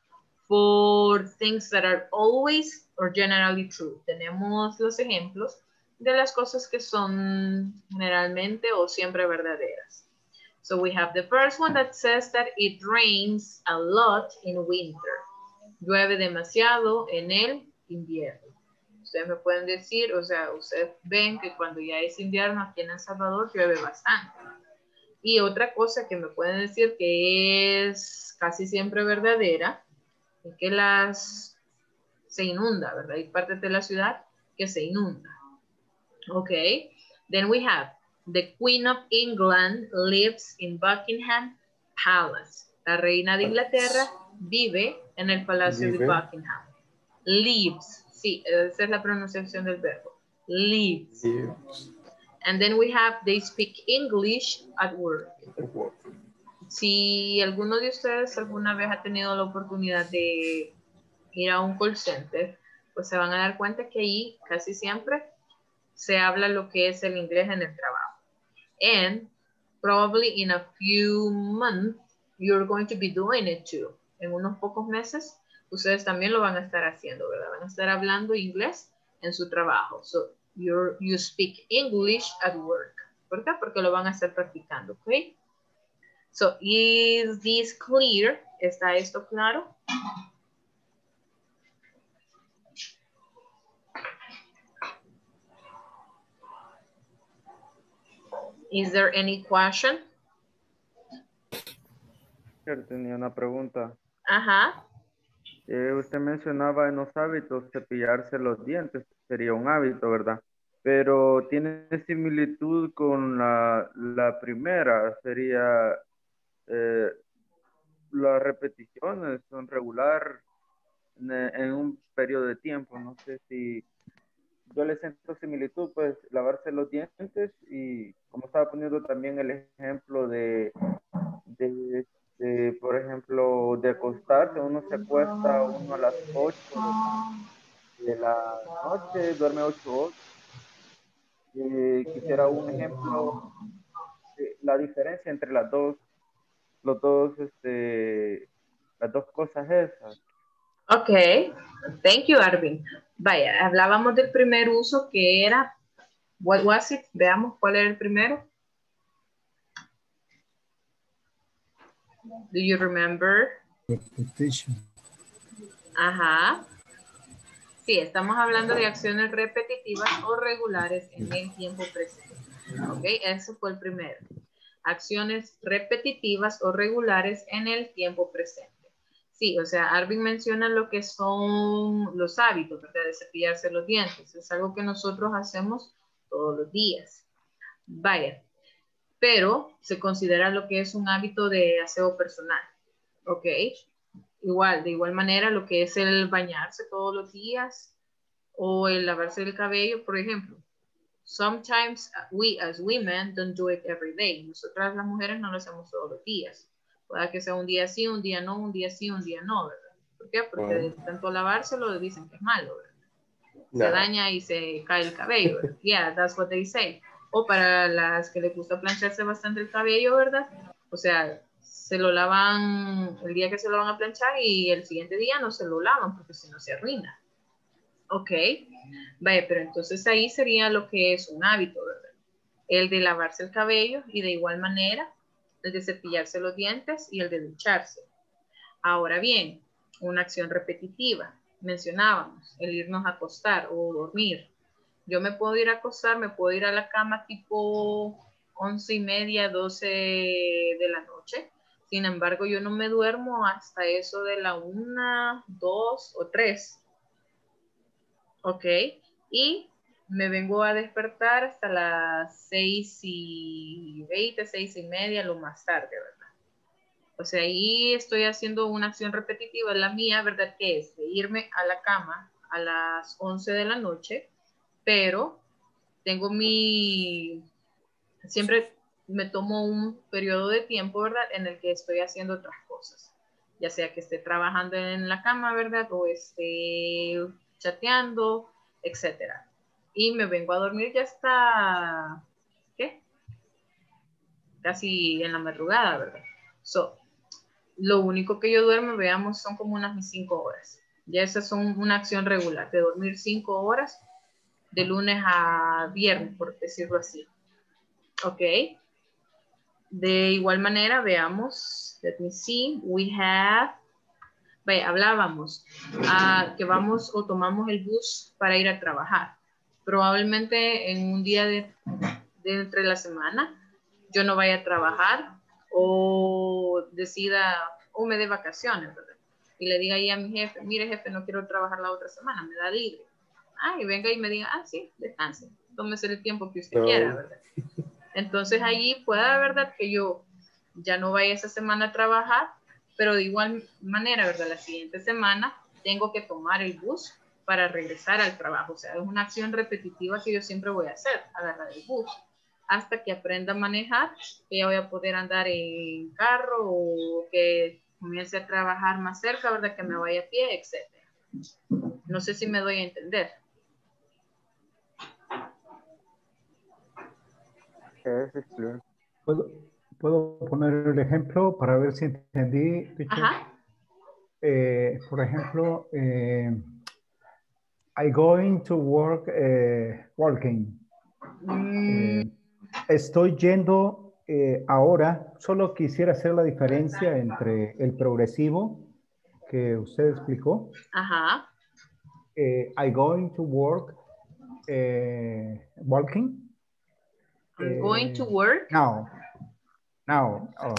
for things that are always or generally true. Tenemos los ejemplos de las cosas que son generalmente o siempre verdaderas. So we have the first one that says that it rains a lot in winter. Llueve demasiado en el invierno. Ustedes me pueden decir, o sea, ustedes ven que cuando ya es invierno aquí en El Salvador llueve bastante. Y otra cosa que me pueden decir que es casi siempre verdadera es que las... se inunda, ¿verdad? Hay partes de la ciudad que se inunda. Okay. Then we have the Queen of England lives in Buckingham Palace. La reina de Inglaterra vive en el Palacio vive. de Buckingham. Lives. Sí, esa es la pronunciación del verbo. Lives. Lives. And then we have they speak English at work. At work. Si alguno de ustedes alguna vez ha tenido la oportunidad de ir a un call center, pues se van a dar cuenta que ahí casi siempre se habla lo que es el inglés en el trabajo. And probably in a few months, you're going to be doing it too. En unos pocos meses, ustedes también lo van a estar haciendo, ¿verdad? Van a estar hablando inglés en su trabajo. So, you're, you speak English at work. ¿Por qué? Porque lo van a estar practicando, ¿ok? So, is this clear? ¿Está esto claro? Is there any question? Yo tenía una pregunta. Ajá. Eh, usted mencionaba en los hábitos cepillarse los dientes. Sería un hábito, ¿verdad? Pero tiene similitud con la, la primera. Sería eh, las repeticiones son regular en, en un periodo de tiempo. No sé si... Yo le siento similitud, pues, lavarse los dientes y como estaba poniendo también el ejemplo de, de, de por ejemplo, de acostarse. Uno se acuesta uno a las ocho de la noche, duerme ocho horas. Eh, quisiera un ejemplo de la diferencia entre las dos, los dos, este, las dos cosas esas. Ok, thank you, Arvin. Vaya, hablábamos del primer uso que era, what was it? Veamos cuál era el primero. Do you remember? Repetition. Ajá. Sí, estamos hablando de acciones repetitivas o regulares en el tiempo presente. Ok, eso fue el primero. Acciones repetitivas o regulares en el tiempo presente. Sí, o sea, Arvin menciona lo que son los hábitos, ¿verdad? De cepillarse los dientes. Es algo que nosotros hacemos todos los días. Vaya. Pero se considera lo que es un hábito de aseo personal. ¿Ok? Igual, de igual manera, lo que es el bañarse todos los días o el lavarse el cabello, por ejemplo. Sometimes we as women don't do it every day. Nosotras las mujeres no lo hacemos todos los días. Puede que sea un día sí, un día no, un día sí, un día no, ¿verdad? ¿Por qué? Porque de tanto lavárselo dicen que es malo, ¿verdad? No. Se daña y se cae el cabello, ¿verdad? Yeah, that's what they say. O para las que les gusta plancharse bastante el cabello, ¿verdad? O sea, se lo lavan el día que se lo van a planchar y el siguiente día no se lo lavan porque si no se arruina. Ok. Vaya, pero entonces ahí sería lo que es un hábito, ¿verdad? El de lavarse el cabello y de igual manera el de cepillarse los dientes y el de ducharse. Ahora bien, una acción repetitiva. Mencionábamos el irnos a acostar o dormir. Yo me puedo ir a acostar, me puedo ir a la cama tipo once y media, doce de la noche. Sin embargo, yo no me duermo hasta eso de la una, dos o tres. Ok. Y me vengo a despertar hasta las seis y veinte, seis y media, lo más tarde, ¿verdad? O sea, ahí estoy haciendo una acción repetitiva, la mía, ¿verdad? Que es de irme a la cama a las once de la noche, pero tengo mi... Siempre me tomo un periodo de tiempo, ¿verdad? En el que estoy haciendo otras cosas. Ya sea que esté trabajando en la cama, ¿verdad? O esté chateando, etcétera. Y me vengo a dormir ya hasta, ¿qué? Casi en la madrugada, ¿verdad? So, lo único que yo duermo, veamos, son como unas mis cinco horas. Ya esas son una acción regular, de dormir cinco horas de lunes a viernes, por decirlo así. Ok. De igual manera, veamos, let me see, we have... Vaya, hablábamos uh, que vamos o tomamos el bus para ir a trabajar. Probablemente en un día de, de entre la semana yo no vaya a trabajar o decida o me dé vacaciones, ¿verdad? Y le diga ahí a mi jefe, mire jefe, no quiero trabajar la otra semana, me da libre. Ah, y venga y me diga, ah, sí, descanse, tómese el tiempo que usted no. quiera, ¿verdad? Entonces allí pueda, ¿verdad? Que yo ya no vaya esa semana a trabajar, pero de igual manera, ¿verdad? La siguiente semana tengo que tomar el bus para regresar al trabajo. O sea, es una acción repetitiva que yo siempre voy a hacer, agarrar el bus, hasta que aprenda a manejar, que ya voy a poder andar en carro o que comience a trabajar más cerca, ¿verdad? Que me vaya a pie, etcétera. No sé si me doy a entender. ¿Puedo, puedo poner el ejemplo para ver si entendí? Ajá. Eh, por ejemplo... Eh, I going to work eh, walking. Mm. Eh, estoy yendo eh, ahora. Solo quisiera hacer la diferencia entre el progresivo que usted explicó. Ajá. Eh, I going to work eh, walking. I'm eh, going to work. Now. Now. Oh.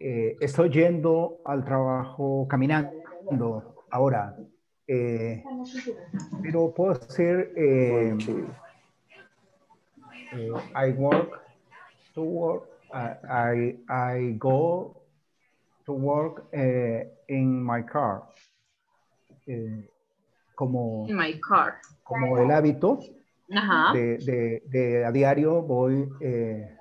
Eh, estoy yendo al trabajo caminando ahora. Eh, pero puedo decir eh, eh, I work to work uh, I, I go to work uh, in my car eh, como, in my car como el hábito uh-huh. de, de, de a diario voy eh,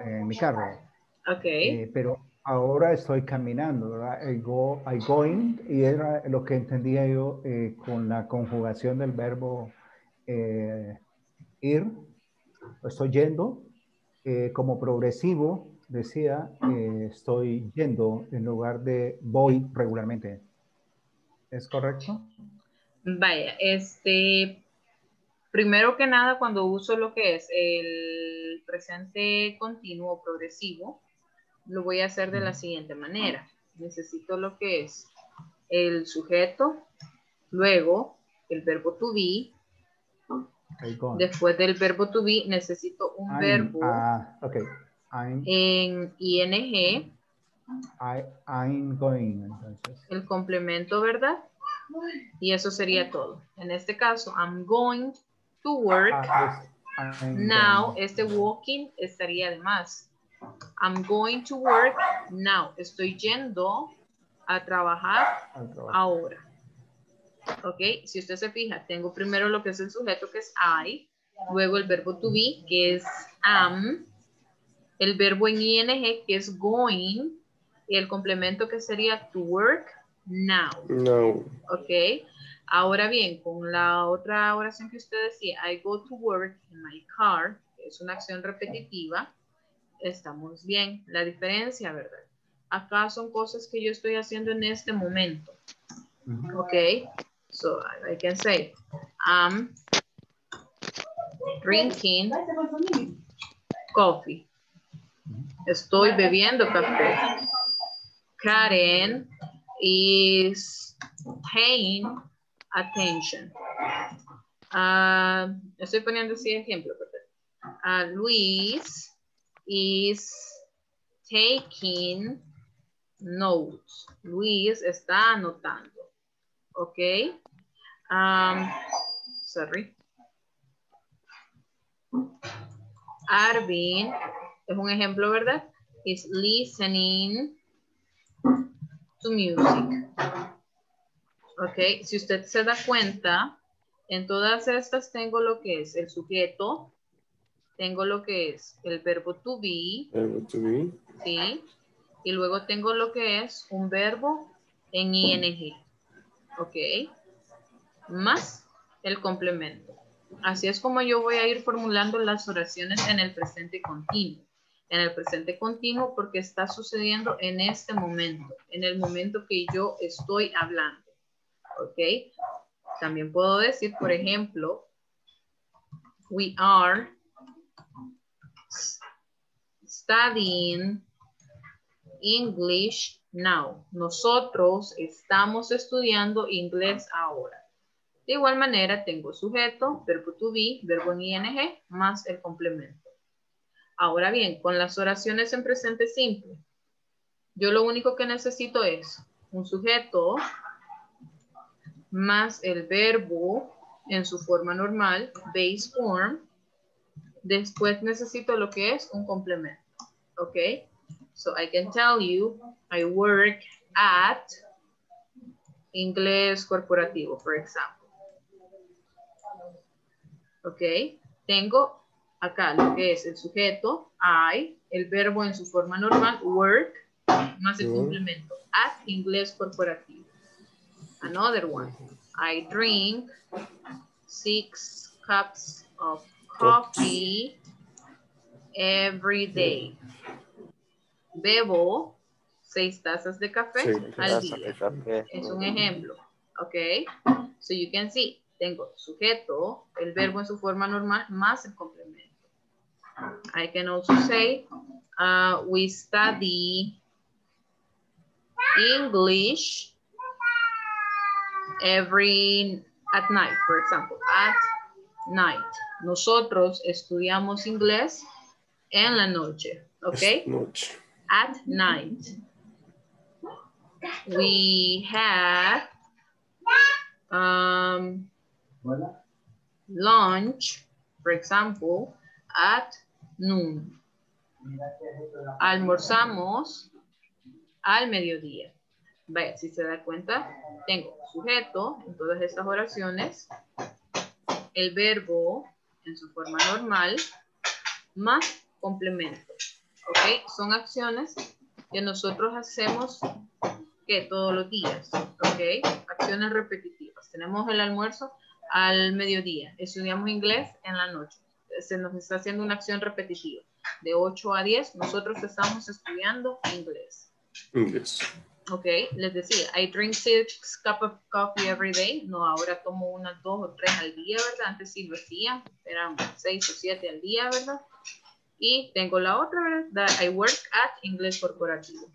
en mi carro okay. eh, pero ahora estoy caminando, ¿verdad? I go, I going, y era lo que entendía yo eh, con la conjugación del verbo eh, ir. Estoy yendo. Eh, como progresivo, decía, eh, estoy yendo en lugar de voy regularmente. ¿Es correcto? Vaya, este... Primero que nada, cuando uso lo que es el presente continuo progresivo, lo voy a hacer de la siguiente manera. Necesito lo que es el sujeto, luego el verbo to be. Después del verbo to be necesito un I'm, verbo uh, okay. I'm, en ing. I, I'm going, entonces. El complemento, ¿verdad? Y eso sería todo. En este caso, I'm going to work. Ah, es, I'm now, going. Este walking estaría de más. I'm going to work now. Estoy yendo a trabajar ahora. Ok, si usted se fija, tengo primero lo que es el sujeto, que es I. Luego el verbo to be, que es am. El verbo en ing, que es going. Y el complemento, que sería to work now. No. Ok. Ahora bien, con la otra oración que usted decía, I go to work in my car, que es una acción repetitiva, estamos bien. La diferencia, ¿verdad? Acá son cosas que yo estoy haciendo en este momento. Mm-hmm. Ok. So, I can say, I'm drinking coffee. Estoy bebiendo café. Karen is paying attention. Uh, estoy poniendo así ejemplo. Uh, Luis is taking notes. Luis está anotando. Ok. Um, sorry. Arvin es un ejemplo, ¿verdad? Is listening to music. Ok, si usted se da cuenta, en todas estas tengo lo que es el sujeto, tengo lo que es el verbo to be, verbo to be. ¿Sí? Y luego tengo lo que es un verbo en ing. Ok, más el complemento. Así es como yo voy a ir formulando las oraciones en el presente continuo. En el presente continuo porque está sucediendo en este momento, en el momento que yo estoy hablando. Ok. También puedo decir, por ejemplo, we are studying English now. Nosotros estamos estudiando inglés ahora. De igual manera tengo sujeto, verbo to be, verbo en ing, más el complemento. Ahora bien, con las oraciones en presente simple, yo lo único que necesito es un sujeto más el verbo en su forma normal, base form. Después necesito lo que es un complemento. Ok. So I can tell you, I work at Ingles Corporativo, por ejemplo. Ok. Tengo acá lo que es el sujeto, I, el verbo en su forma normal, work, más el complemento, at Ingles Corporativo. Another one, I drink six cups of coffee every day. Bebo seis tazas de café al día. Es un ejemplo, ok. So you can see, tengo sujeto, el verbo en su forma normal, más el complemento. I can also say, uh, we study English every, at night, for example, at night. Nosotros estudiamos inglés en la noche, ¿ok? Noche. At night. We have um, lunch, for example, at noon. Almorzamos al mediodía. Vaya, si se da cuenta, tengo sujeto en todas estas oraciones, el verbo en su forma normal, más complemento. Ok, son acciones que nosotros hacemos que todos los días. Ok, acciones repetitivas. Tenemos el almuerzo al mediodía, estudiamos inglés en la noche. Se nos está haciendo una acción repetitiva. De ocho a diez, nosotros estamos estudiando inglés. Inglés. Ok, les decía, I drink six cups of coffee every day. No, ahora tomo unas dos o tres al día, ¿verdad? Antes sí lo hacía, eran seis o siete al día, ¿verdad? Y tengo la otra, ¿verdad? I work at Ingles Corporativo.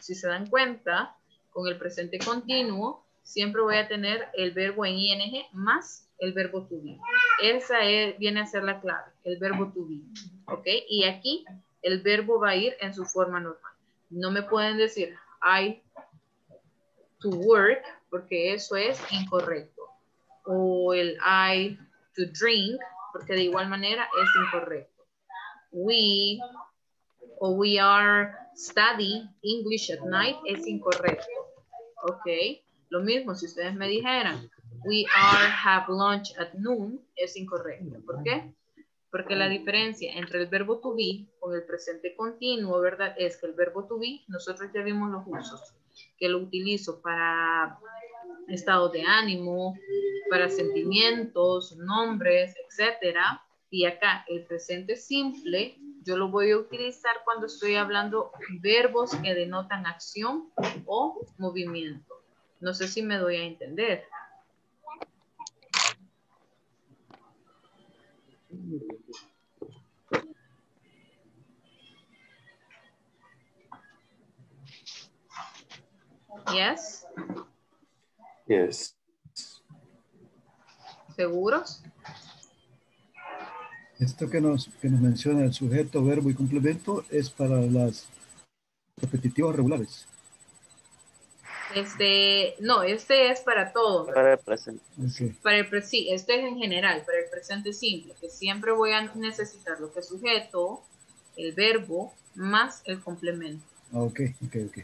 Si se dan cuenta, con el presente continuo, siempre voy a tener el verbo en I N G más el verbo to be. Esa es, viene a ser la clave, el verbo to be. ¿Ok? Y aquí el verbo va a ir en su forma normal. No me pueden decir I to work, porque eso es incorrecto. O el I to drink, porque de igual manera es incorrecto. We o we are study English at night es incorrecto. Ok, lo mismo si ustedes me dijeran we are have lunch at noon es incorrecto. ¿Por qué? Porque la diferencia entre el verbo to be con el presente continuo, ¿verdad? Es que el verbo to be, nosotros ya vimos los usos, que lo utilizo para estado de ánimo, para sentimientos, nombres, etcétera. Y acá el presente simple yo lo voy a utilizar cuando estoy hablando verbos que denotan acción o movimiento. No sé si me doy a entender. Yes. Yes. ¿Seguros? Esto que nos, que nos menciona el sujeto, verbo y complemento es para las repetitivas regulares. Este, no, este es para todo. Para el presente. Okay. Para el presente, sí, este es en general, para el presente simple, que siempre voy a necesitar lo que es sujeto, el verbo, más el complemento. Ok, ok, ok.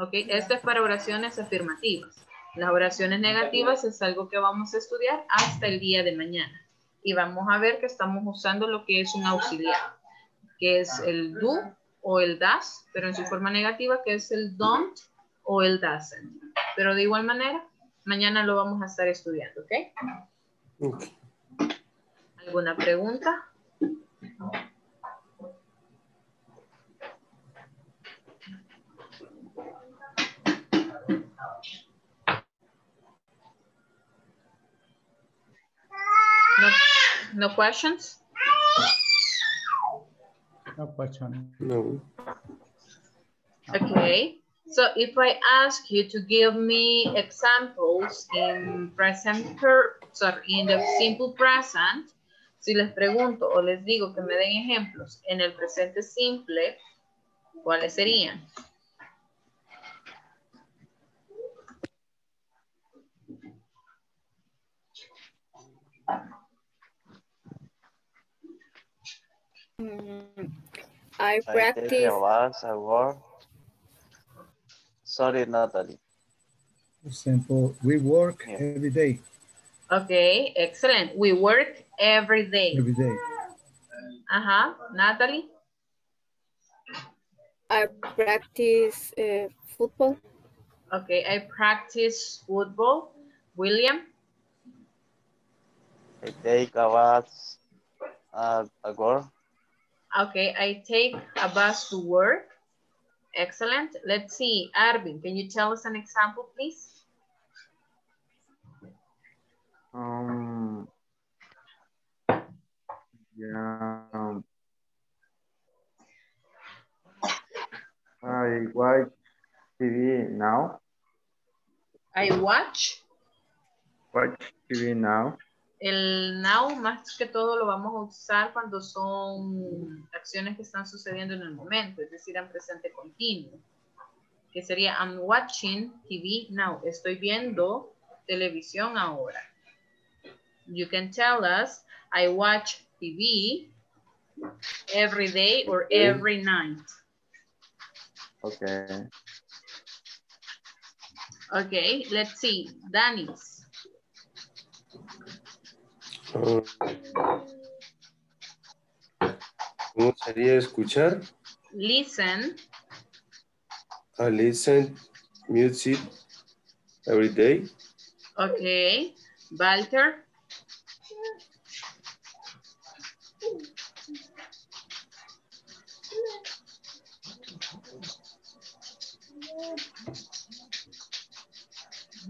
Ok, este es para oraciones afirmativas. Las oraciones negativas es algo que vamos a estudiar hasta el día de mañana. Y vamos a ver que estamos usando lo que es un auxiliar, que es el do o el das, pero en su forma negativa, que es el don't o el doesn't. Pero de igual manera, mañana lo vamos a estar estudiando, ¿ok? Okay. ¿Alguna pregunta? No questions? No question. No. Okay. So if I ask you to give me examples in present per, sorry, in the simple present, si les pregunto o les digo que me den ejemplos en el presente simple, ¿cuáles serían? I practice. I take a walk, I work. Sorry, Natalie. For example, we work yeah. every day. Okay, excellent. We work every day. Every day. Uh huh. Natalie. I practice uh, football. Okay, I practice football. William. I take a walk, uh, I work. Okay, I take a bus to work. Excellent. Let's see, Arvin, can you tell us an example, please? Um, yeah. Um, I watch T V now. I watch? Watch T V now. El now más que todo lo vamos a usar cuando son acciones que están sucediendo en el momento, es decir, en presente continuo. Que sería I'm watching T V now. Estoy viendo televisión ahora. You can tell us I watch T V every day or every night. Okay. Okay, let's see. Danny's. ¿Cómo sería escuchar? Listen. I listen music every day. Okay. Walter.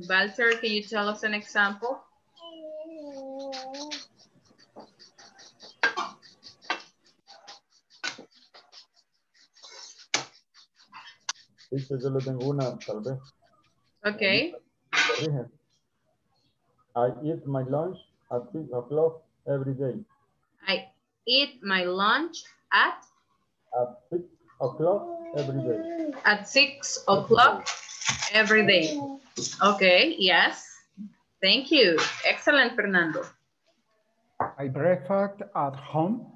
Walter, can you tell us an example? Listo, yo le tengo una, tal vez. Ok. I eat my lunch at six o'clock every day. I eat my lunch at? At six o'clock every day. At six o'clock every day. Okay, yes. Thank you. Excellent, Fernando. I breakfast at home.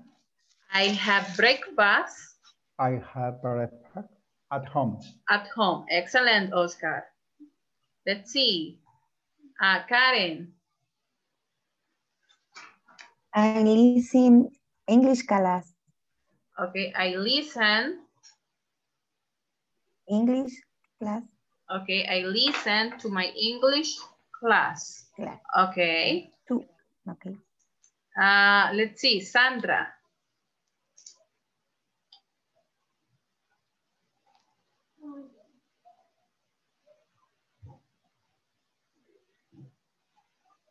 I have breakfast. I have breakfast at home. At home. Excellent, Oscar. Let's see. Uh, Karen. I listen English class. Okay, I listen. English class. Okay, I listen to my English class. class. Okay. Two. Okay. Uh, let's see, Sandra.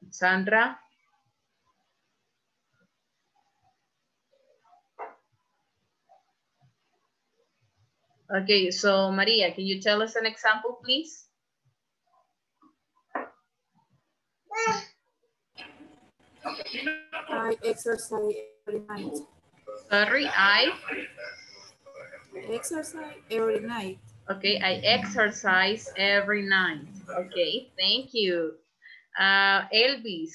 Sandra. Okay, so Maria, can you tell us an example, please? I exercise every night. Sorry, I? Exercise every night. Okay, I exercise every night. Okay, thank you. Uh, Elvis.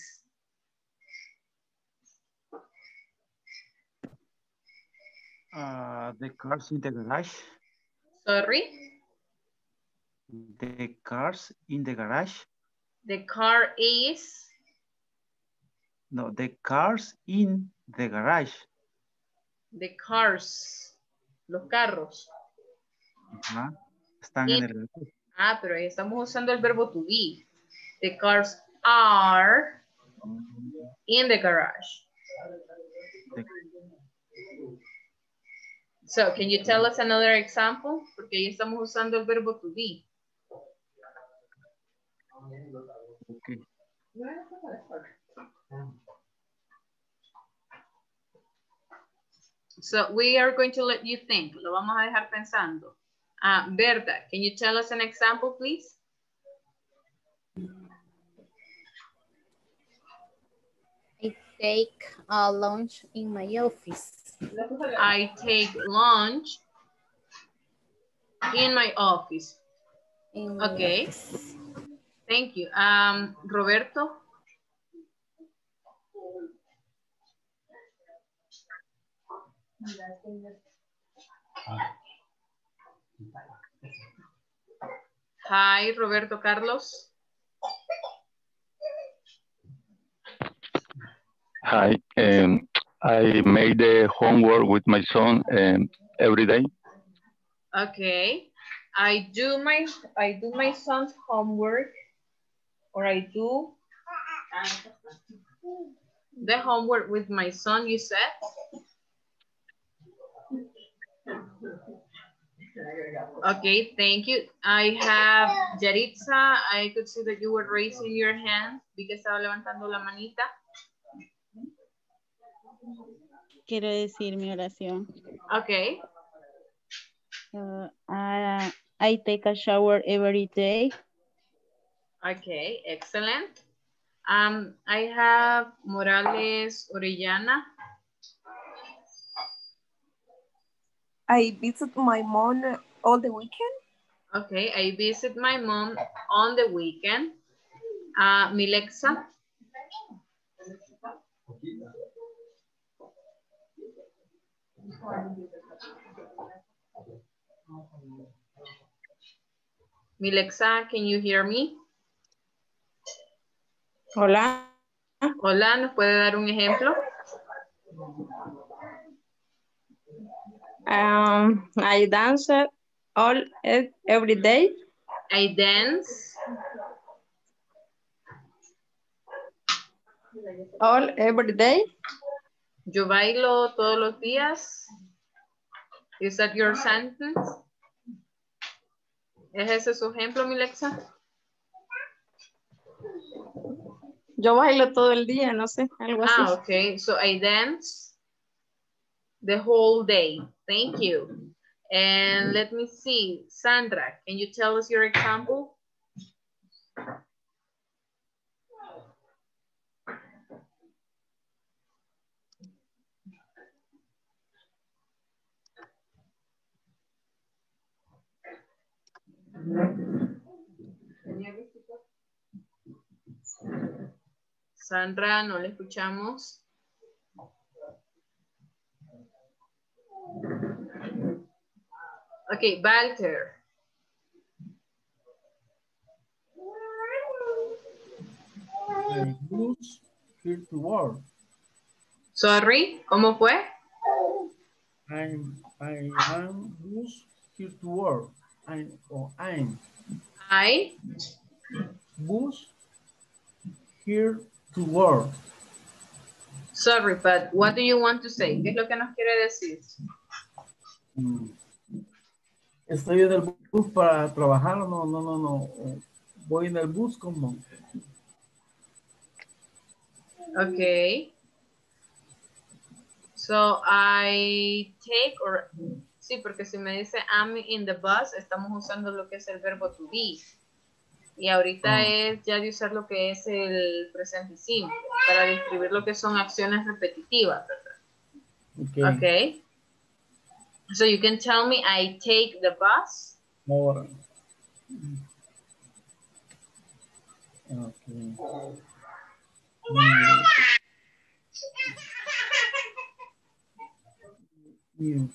Uh, the cars in the garage. Sorry? The cars in the garage. The car is? No, the cars in the garage. The cars. Los carros. Uh-huh. Están in, en el garage. Ah, pero ahí estamos usando el verbo to be. The cars are in the garage. The... So, can you tell us another example? Porque ahí estamos usando el verbo to be. Okay. So, we are going to let you think. Lo vamos a dejar pensando. Uh, Berta, can you tell us an example, please? I take a lunch in my office. I take lunch in my office. In okay. My office. Thank you. Um, Roberto? Hi, Roberto Carlos. Hi. Um, I made the homework with my son um, every day. Okay. I do my I do my son's homework, or I do the homework with my son, you said? Okay, thank you. I have Yaritza. I could see that you were raising your hand because estaba levantando la manita. Quiero decir mi oración. Okay. Uh, I, I take a shower every day. Okay, excellent. Um, I have Morales Orellana. I visit my mom all the weekend. Okay, I visit my mom on the weekend. Uh, Milexa. Milexa, can you hear me? Hola. Hola, ¿nos puede dar un ejemplo? Um, I dance all every day. I dance all every day. Yo bailo todos los días. Is that your sentence? ¿Es ese su ejemplo, Milexa? Yo bailo todo el día, no sé, algo así. Ah, okay. So I dance the whole day. Thank you. And let me see, Sandra, can you tell us your example? Sandra, no le escuchamos. Ok, Walter. Blues here to work. Sorry, ¿cómo fue? I'm, I am blues here to work. I'm, oh, I'm. I. Blues here to work. Sorry, but what do you want to say? ¿Qué es lo que nos quiere decir? Mm. Estoy en el bus para trabajar, no, no, no, no. Voy en el bus, ¿cómo? Ok. So, I take or... Sí, porque si me dice I'm in the bus, estamos usando lo que es el verbo to be. Y ahorita oh. es ya de usar lo que es el presente simple para describir lo que son acciones repetitivas, ¿verdad? Ok. Ok. So you can tell me, I take the bus. Ahora. Okay. You.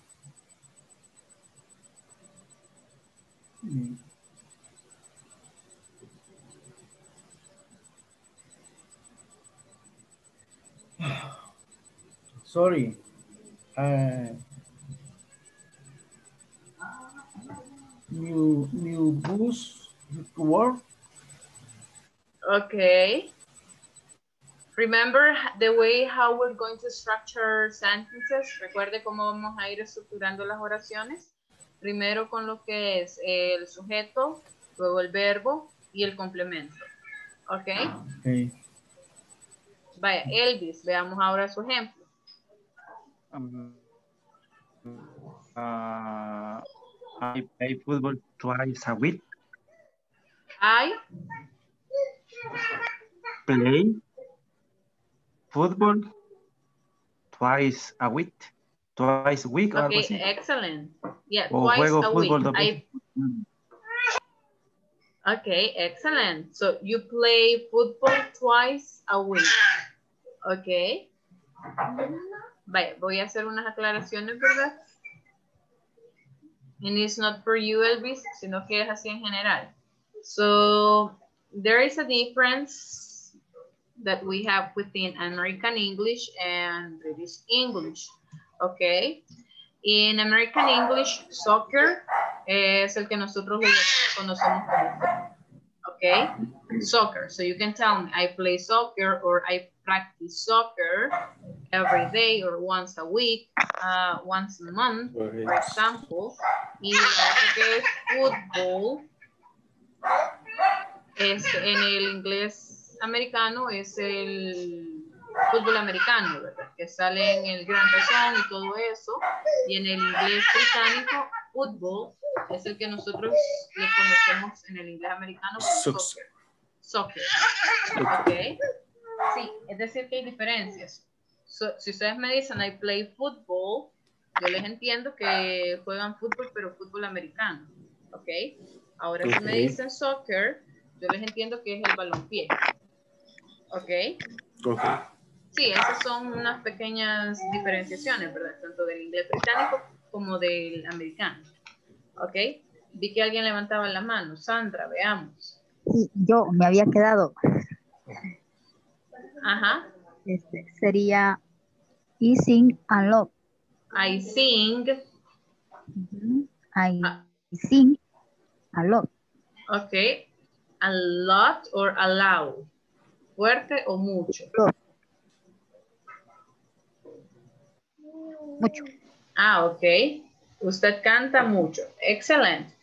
You. Sorry. Uh, New, new bus to work. Okay. Remember the way how we're going to structure sentences. Recuerde cómo vamos a ir estructurando las oraciones. Primero con lo que es el sujeto, luego el verbo y el complemento. Okay. Okay. Vaya, Elvis, veamos ahora su ejemplo. Um, uh... I play football twice a week. I play football twice a week. Twice a week. Okay, excellent. Yeah, o twice a week. I... Okay, excellent. So you play football twice a week. Okay. Vaya, voy a hacer unas aclaraciones, ¿verdad? And it's not for you, Elvis, sino que es así en general. So there is a difference that we have within American English and British English, okay? In American English, soccer es el que nosotros conocemos como, okay? Soccer, so you can tell me, I play soccer or I practice soccer every day or once a week, uh, once a month, okay, for example. Y el fútbol es, en el inglés americano es el fútbol americano, ¿verdad? Que sale en el Gran Tazón y todo eso. Y en el inglés británico, fútbol es el que nosotros le conocemos en el inglés americano como soccer. Soccer. Ok. Sí, es decir que hay diferencias. So, si ustedes me dicen, I play football, yo les entiendo que juegan fútbol, pero fútbol americano, ¿ok? Ahora okay. Si me dicen soccer, yo les entiendo que es el balompié, ¿ok? Ok. Sí, esas son unas pequeñas diferenciaciones, ¿verdad? Tanto del inglés británico como del americano, ¿ok? Vi que alguien levantaba la mano. Sandra, veamos. Sí, yo me había quedado. Ajá. Este, sería I sing a lot. I sing. Uh-huh. I ah. sing a lot. Ok. A lot or allow. Fuerte o mucho. Mucho. Ah, ok. Usted canta mucho. Excelente.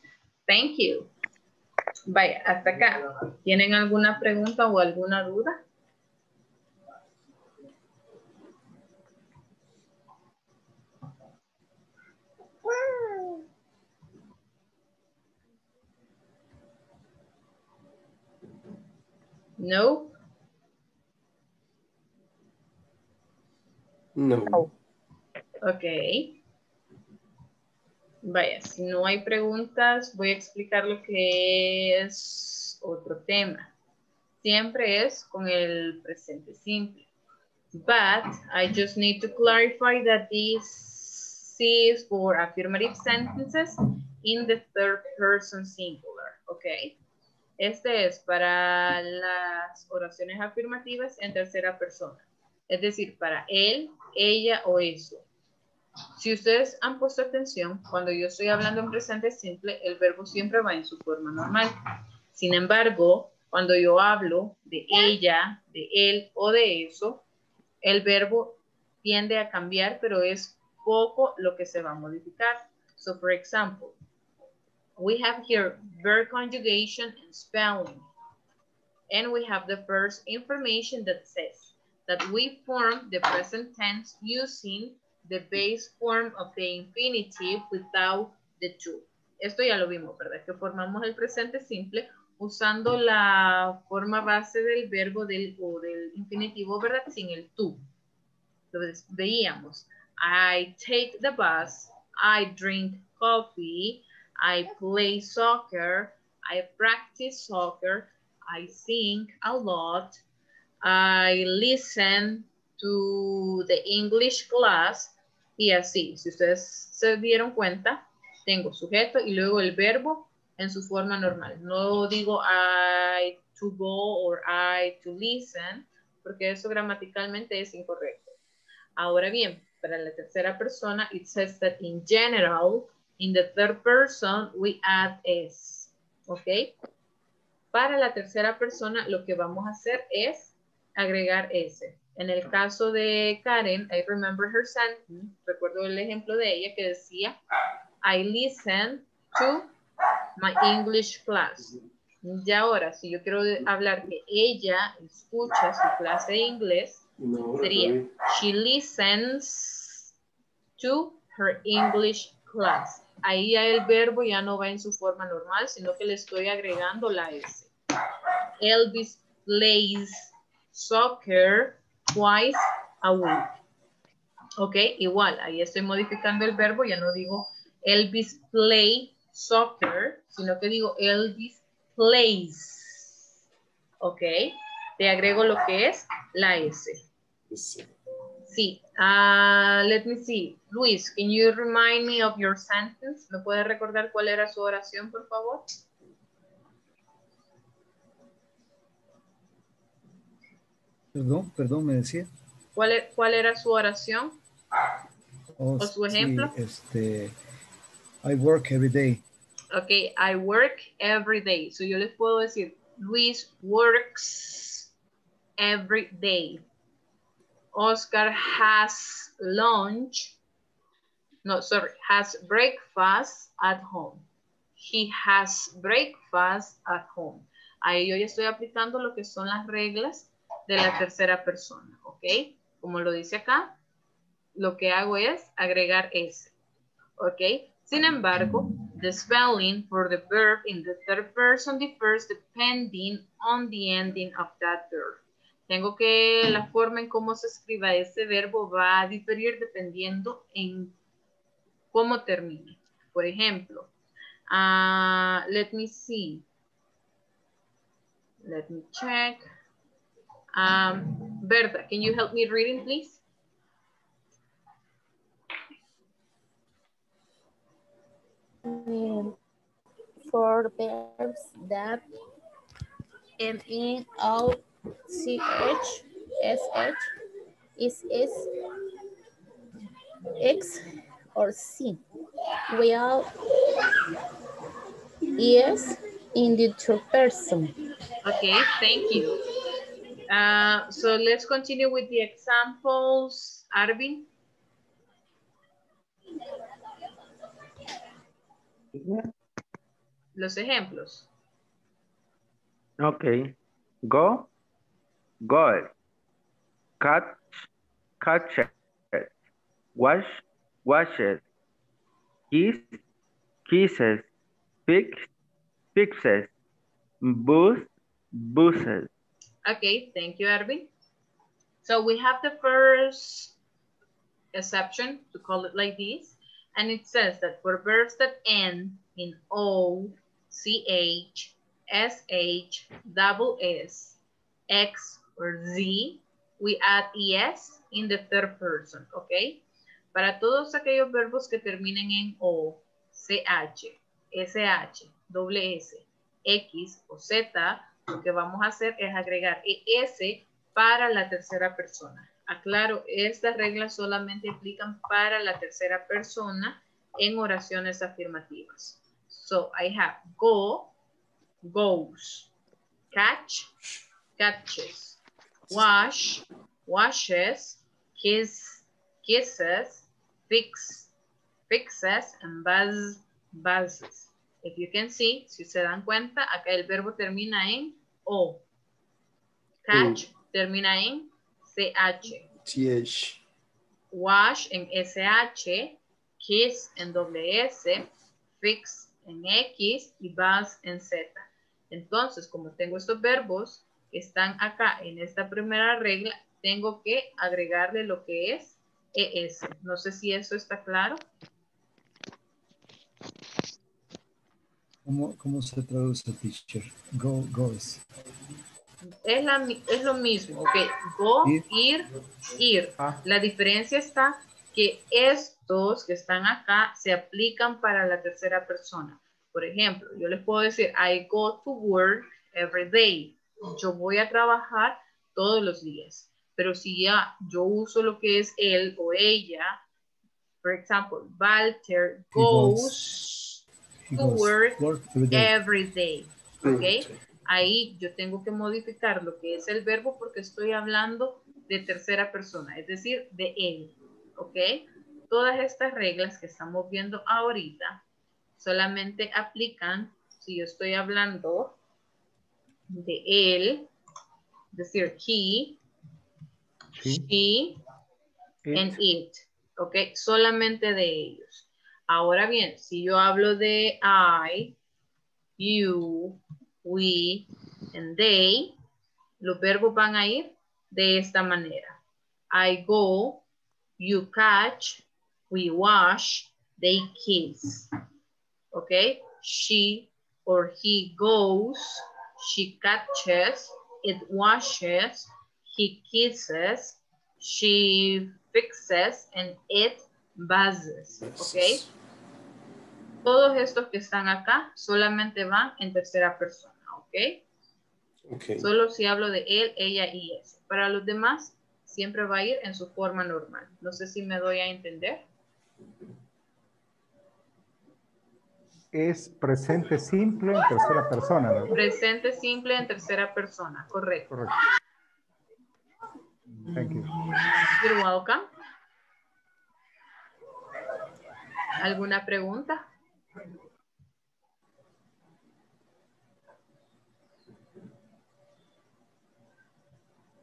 Thank you. Vaya, hasta acá. ¿Tienen alguna pregunta o alguna duda? No. No. No. Ok. Vaya, si no hay preguntas, voy a explicar lo que es otro tema. Siempre es con el presente simple. But I just need to clarify that this is for affirmative sentences in the third person singular. Ok. Este es para las oraciones afirmativas en tercera persona. Es decir, para él, ella o eso. Si ustedes han puesto atención, cuando yo estoy hablando en presente simple, el verbo siempre va en su forma normal. Sin embargo, cuando yo hablo de ella, de él o de eso, el verbo tiende a cambiar, pero es poco lo que se va a modificar. So, for example, we have here verb conjugation and spelling. And we have the first information that says that we form the present tense using the base form of the infinitive without the to. Esto ya lo vimos, ¿verdad? Que formamos el presente simple usando la forma base del verbo del, o del infinitivo, ¿verdad? Sin el to. Entonces, veíamos, I take the bus, I drink coffee, I play soccer, I practice soccer, I sing a lot, I listen to the English class, y así. Si ustedes se dieron cuenta, tengo sujeto y luego el verbo en su forma normal. No digo I to go or I to listen, porque eso gramaticalmente es incorrecto. Ahora bien, para la tercera persona, it says that in general, in the third person, we add es. ¿Ok? Para la tercera persona, lo que vamos a hacer es agregar ese. En el caso de Karen, I remember her sentence. Recuerdo el ejemplo de ella que decía, I listen to my English class. Y ahora, si yo quiero hablar que ella escucha su clase de inglés, no, sería, no. She listens to her English class. Ahí ya el verbo ya no va en su forma normal, sino que le estoy agregando la S. Elvis plays soccer twice a week. Ok, igual, ahí estoy modificando el verbo, ya no digo Elvis play soccer, sino que digo Elvis plays. Ok, te agrego lo que es la S. Sí, uh, let me see. Luis, can you remind me of your sentence? ¿Me puedes recordar cuál era su oración, por favor? Perdón, perdón, me decía. ¿Cuál, cuál era su oración? Oh, ¿o su ejemplo? Sí, este, I work every day. Ok, I work every day. So yo les puedo decir, Luis works every day. Oscar has lunch. No, sorry, has breakfast at home. He has breakfast at home. Ahí yo ya estoy aplicando lo que son las reglas de la tercera persona, ¿ok? Como lo dice acá, lo que hago es agregar ese, ¿ok? Sin embargo, the spelling for the verb in the third person differs depending on the ending of that verb. Tengo que la forma en cómo se escriba ese verbo va a diferir dependiendo en cómo termine. Por ejemplo, uh, let me see. Let me check. Um, Berta, can you help me reading, please? Um, for verbs that end in O, C, H, S, H, is S, X, or C, without E S in the third person. Okay, thank you. Uh, so let's continue with the examples. Arvin? Los ejemplos. Okay. Go, go, catch, catch it, wash, wash it, kiss, kisses, fix, fixes, boost, boozes. Okay, thank you, Arvin. So we have the first exception, to call it like this, and it says that for verbs that end in O, C H, S H, double S, X, or Z, we add E S in the third person, okay? Para todos aquellos verbos que terminen en O, C H, S H, doble S, X o Z, lo que vamos a hacer es agregar E S para la tercera persona. Aclaro, estas reglas solamente aplican para la tercera persona en oraciones afirmativas. So, I have go, goes, catch, catches, wash, washes, kiss, kisses, fix, fixes, and buzz, buzzes. If you can see, si se dan cuenta, acá el verbo termina en O. Catch mm. termina en C H. T H. Wash en S H, kiss en doble S, fix en X y buzz en Z. Entonces, como tengo estos verbos que están acá en esta primera regla, tengo que agregarle lo que es E S. No sé si eso está claro. ¿Cómo, cómo se traduce, teacher? Go, goes. Es, la, es lo mismo, ok. Go, ir, ir. ir. Ah. La diferencia está que estos que están acá se aplican para la tercera persona. Por ejemplo, yo les puedo decir, I go to work every day. Yo voy a trabajar todos los días. Pero si ya yo uso lo que es él o ella, por ejemplo, Walter goes... to work, work every day, ¿ok? Ahí yo tengo que modificar lo que es el verbo porque estoy hablando de tercera persona, es decir, de él, ¿ok? Todas estas reglas que estamos viendo ahorita solamente aplican si yo estoy hablando de él, es decir, he, she, and it, ¿ok? Solamente de ellos. Ahora bien, si yo hablo de I, you, we, and they, los verbos van a ir de esta manera. I go, you catch, we wash, they kiss. Okay? She or he goes, she catches, it washes, he kisses, she fixes, and it buzzes. Okay? Todos estos que están acá solamente van en tercera persona, ¿okay? ¿ok? Solo si hablo de él, ella y ese. Para los demás, siempre va a ir en su forma normal. No sé si me doy a entender. Es presente simple en tercera persona, ¿verdad? Presente simple en tercera persona, correcto. Correcto. Thank you. You're welcome. ¿Alguna pregunta?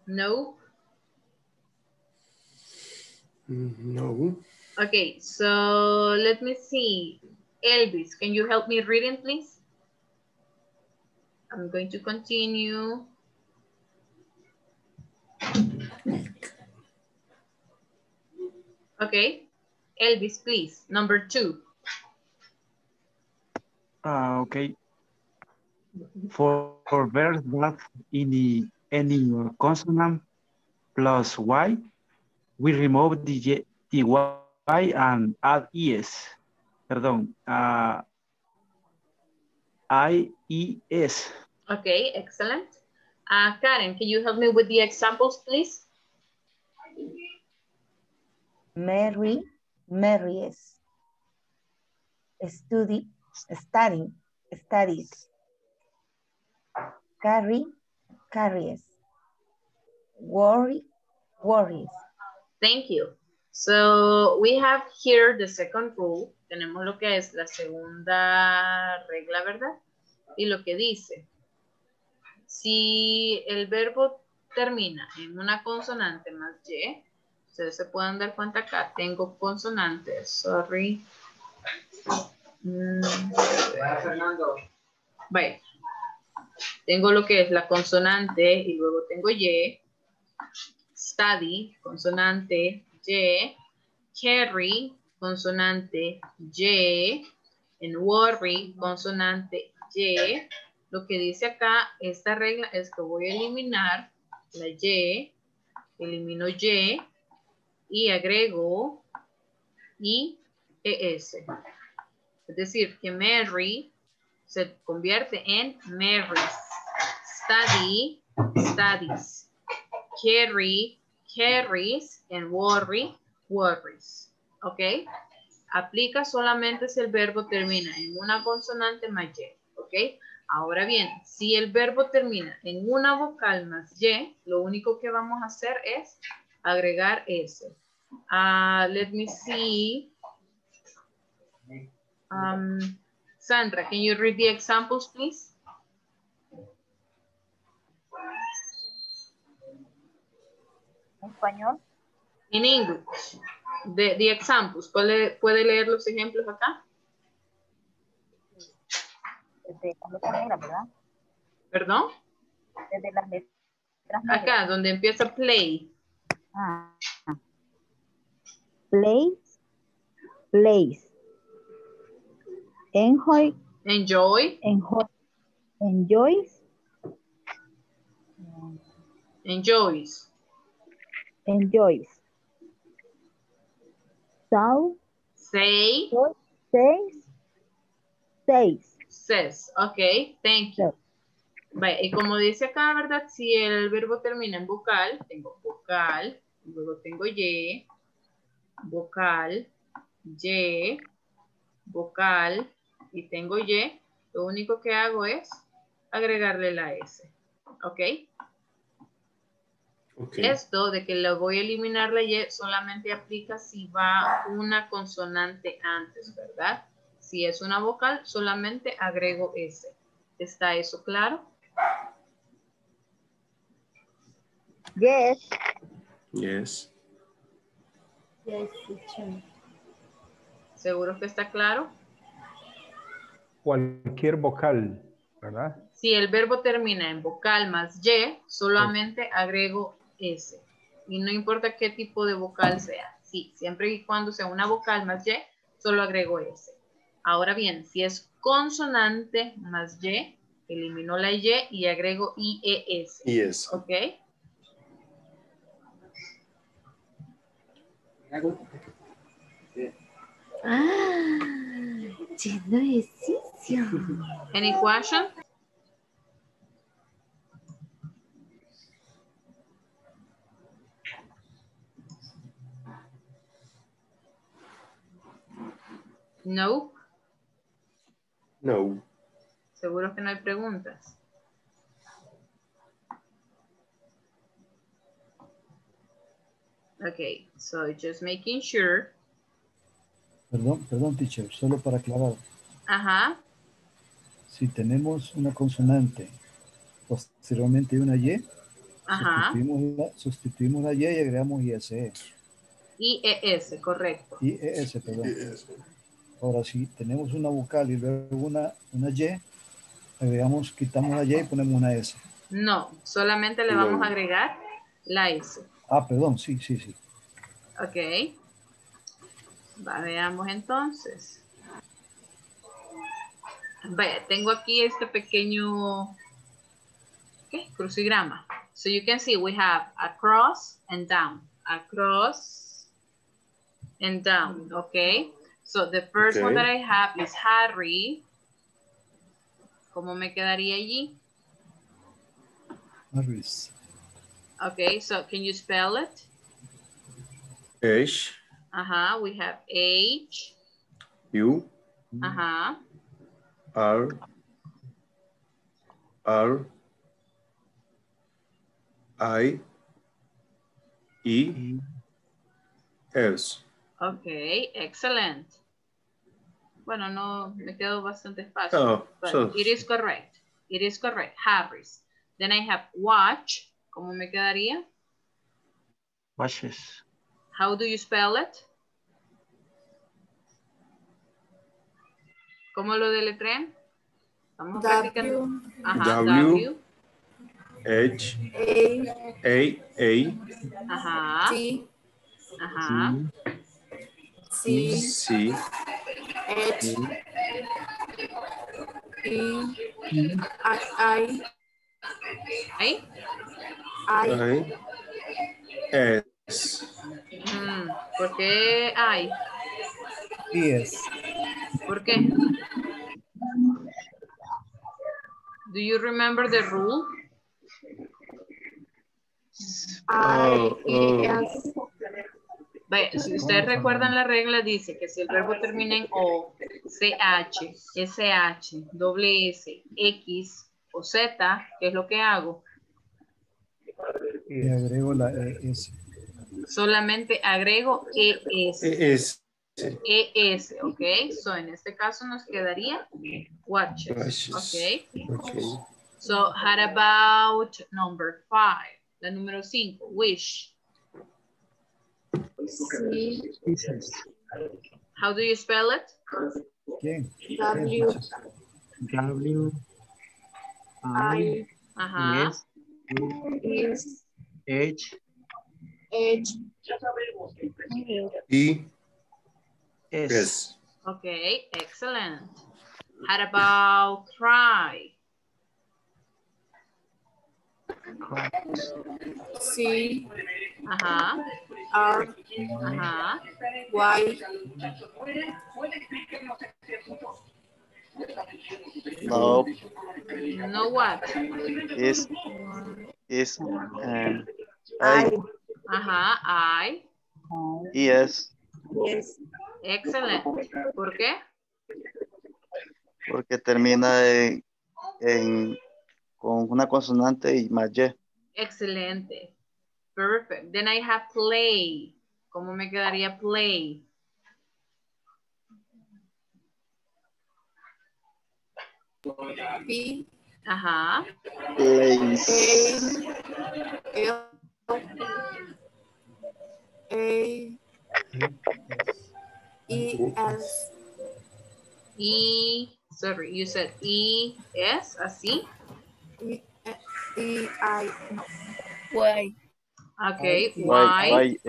No. No. Okay, so let me see. Elvis, can you help me reading, please? I'm going to continue. Okay. Elvis, please. Number two. Uh, okay. For, for verbs that in the any consonant plus Y, we remove the, the Y and add E S. Perdón. Uh, I E S. Okay, excellent. Uh, Karen, can you help me with the examples, please? Mary. Marries, study, studying, studies, carry, carries, worry, worries. Thank you. So we have here the second rule. Tenemos lo que es la segunda regla, ¿verdad? Y lo que dice, si el verbo termina en una consonante más Y, ustedes se pueden dar cuenta acá, tengo consonantes, sorry. Mm. Fernando. Vaya. Tengo lo que es la consonante y luego tengo Y. Study, consonante, Y. Carry, consonante, Y. And worry, consonante, Y. Lo que dice acá, esta regla es que voy a eliminar la Y. Elimino Y. Y agrego I E S. Es decir, que Mary se convierte en Marys. Study, studies. Carry, carries. And worry, worries. ¿Ok? Aplica solamente si el verbo termina en una consonante más Y. ¿Ok? Ahora bien, si el verbo termina en una vocal más Y, lo único que vamos a hacer es agregar S. Uh, let me see. Um, Sandra, can you read the examples, please? ¿Español? In English. The, the examples. ¿Puede, ¿Puede leer los ejemplos acá? Desde las letras negras, ¿verdad? ¿Perdón? Desde las letras negras. Acá, donde empieza play. Ah. Play. Play. Enjoy. Enjoy. Enjoy. Enjoys. Enjoys. Enjoys. So. Say. Says. Says. Says. Ok, thank you. Vale, y como dice acá, ¿verdad? Si el verbo termina en vocal, tengo vocal, luego tengo Y, vocal, Y, vocal, y tengo Y. Lo único que hago es agregarle la S. ¿Ok? Okay. Esto de que le voy a eliminar la Y solamente aplica si va una consonante antes, ¿verdad? Si es una vocal, solamente agrego S. ¿Está eso claro? Yes. Yes. Yes, teacher. ¿Seguro que está claro? Cualquier vocal, ¿verdad? Si el verbo termina en vocal más Y, solamente okay. agrego S. Y no importa qué tipo de vocal sea. Sí, siempre y cuando sea una vocal más Y, solo agrego S. Ahora bien, si es consonante más Y, elimino la Y y agrego I E S. Yes. ¿Ok? Ah, haciendo ejercicio. Any question? No. No. Seguro que no hay preguntas. Okay, so just making sure. Perdón, perdón, teacher, solo para aclarar. Ajá. Si tenemos una consonante, posteriormente una Y, ajá. Sustituimos, la, sustituimos la Y y agregamos I S E. I E S, correcto. I E S, perdón. I E S. Ahora, si tenemos una vocal y luego una, una Y, agregamos, quitamos la Y y ponemos una S. No, solamente le vamos a agregar la S. Ah, perdón, sí, sí, sí. Ok. Va, veamos entonces. Vaya, tengo aquí este pequeño okay, crucigrama. So you can see we have across and down. Across and down, okay? So the first okay. one that I have is Harry. ¿Cómo me quedaría allí? Harris. Okay, so can you spell it? H. Uh-huh, we have H. U. Uh-huh. R. R. I. E. S. Okay, excellent. Bueno, no, me quedo bastante espacio. Oh, but so. It is correct. It is correct. Harris. Then I have watch. ¿Cómo me quedaría? Watches. How do you spell it? ¿Cómo lo deletrean? Vamos a practicar. Ajá, W, H, A, A, ajá, T, ajá, C, C, H, E, I, I, I, S. Mm, ¿por qué I? Yes. ¿Por qué? Do you remember the rule? I, oh, yes. Vaya, si ustedes recuerdan la regla, dice que si el verbo termina en O, C H, S H, doble S, X o Z, ¿qué es lo que hago? Y agrego la E S. Solamente agrego E S. E S. E S, ok. So, en este caso nos quedaría watches. watches. Okay. ok. So, how about number five? La número cinco, wish. Sí. How do you spell it? W. W. I. Ajá. Yes. H. H. E. S. Yes. Okay, excellent. How about cry? C. Ajá. R. Ajá. Y. No. No what? Es. Es. Um, I. Ajá, I. Yes. Yes. Excelente. ¿Por qué? Porque termina en, en, con una consonante y más Y. Excelente. Perfect. Then I have play. ¿Cómo me quedaría play? P. Ajá. Plays. A. A. E S E sorry you said E S así E, e I no. Y okay y, y, y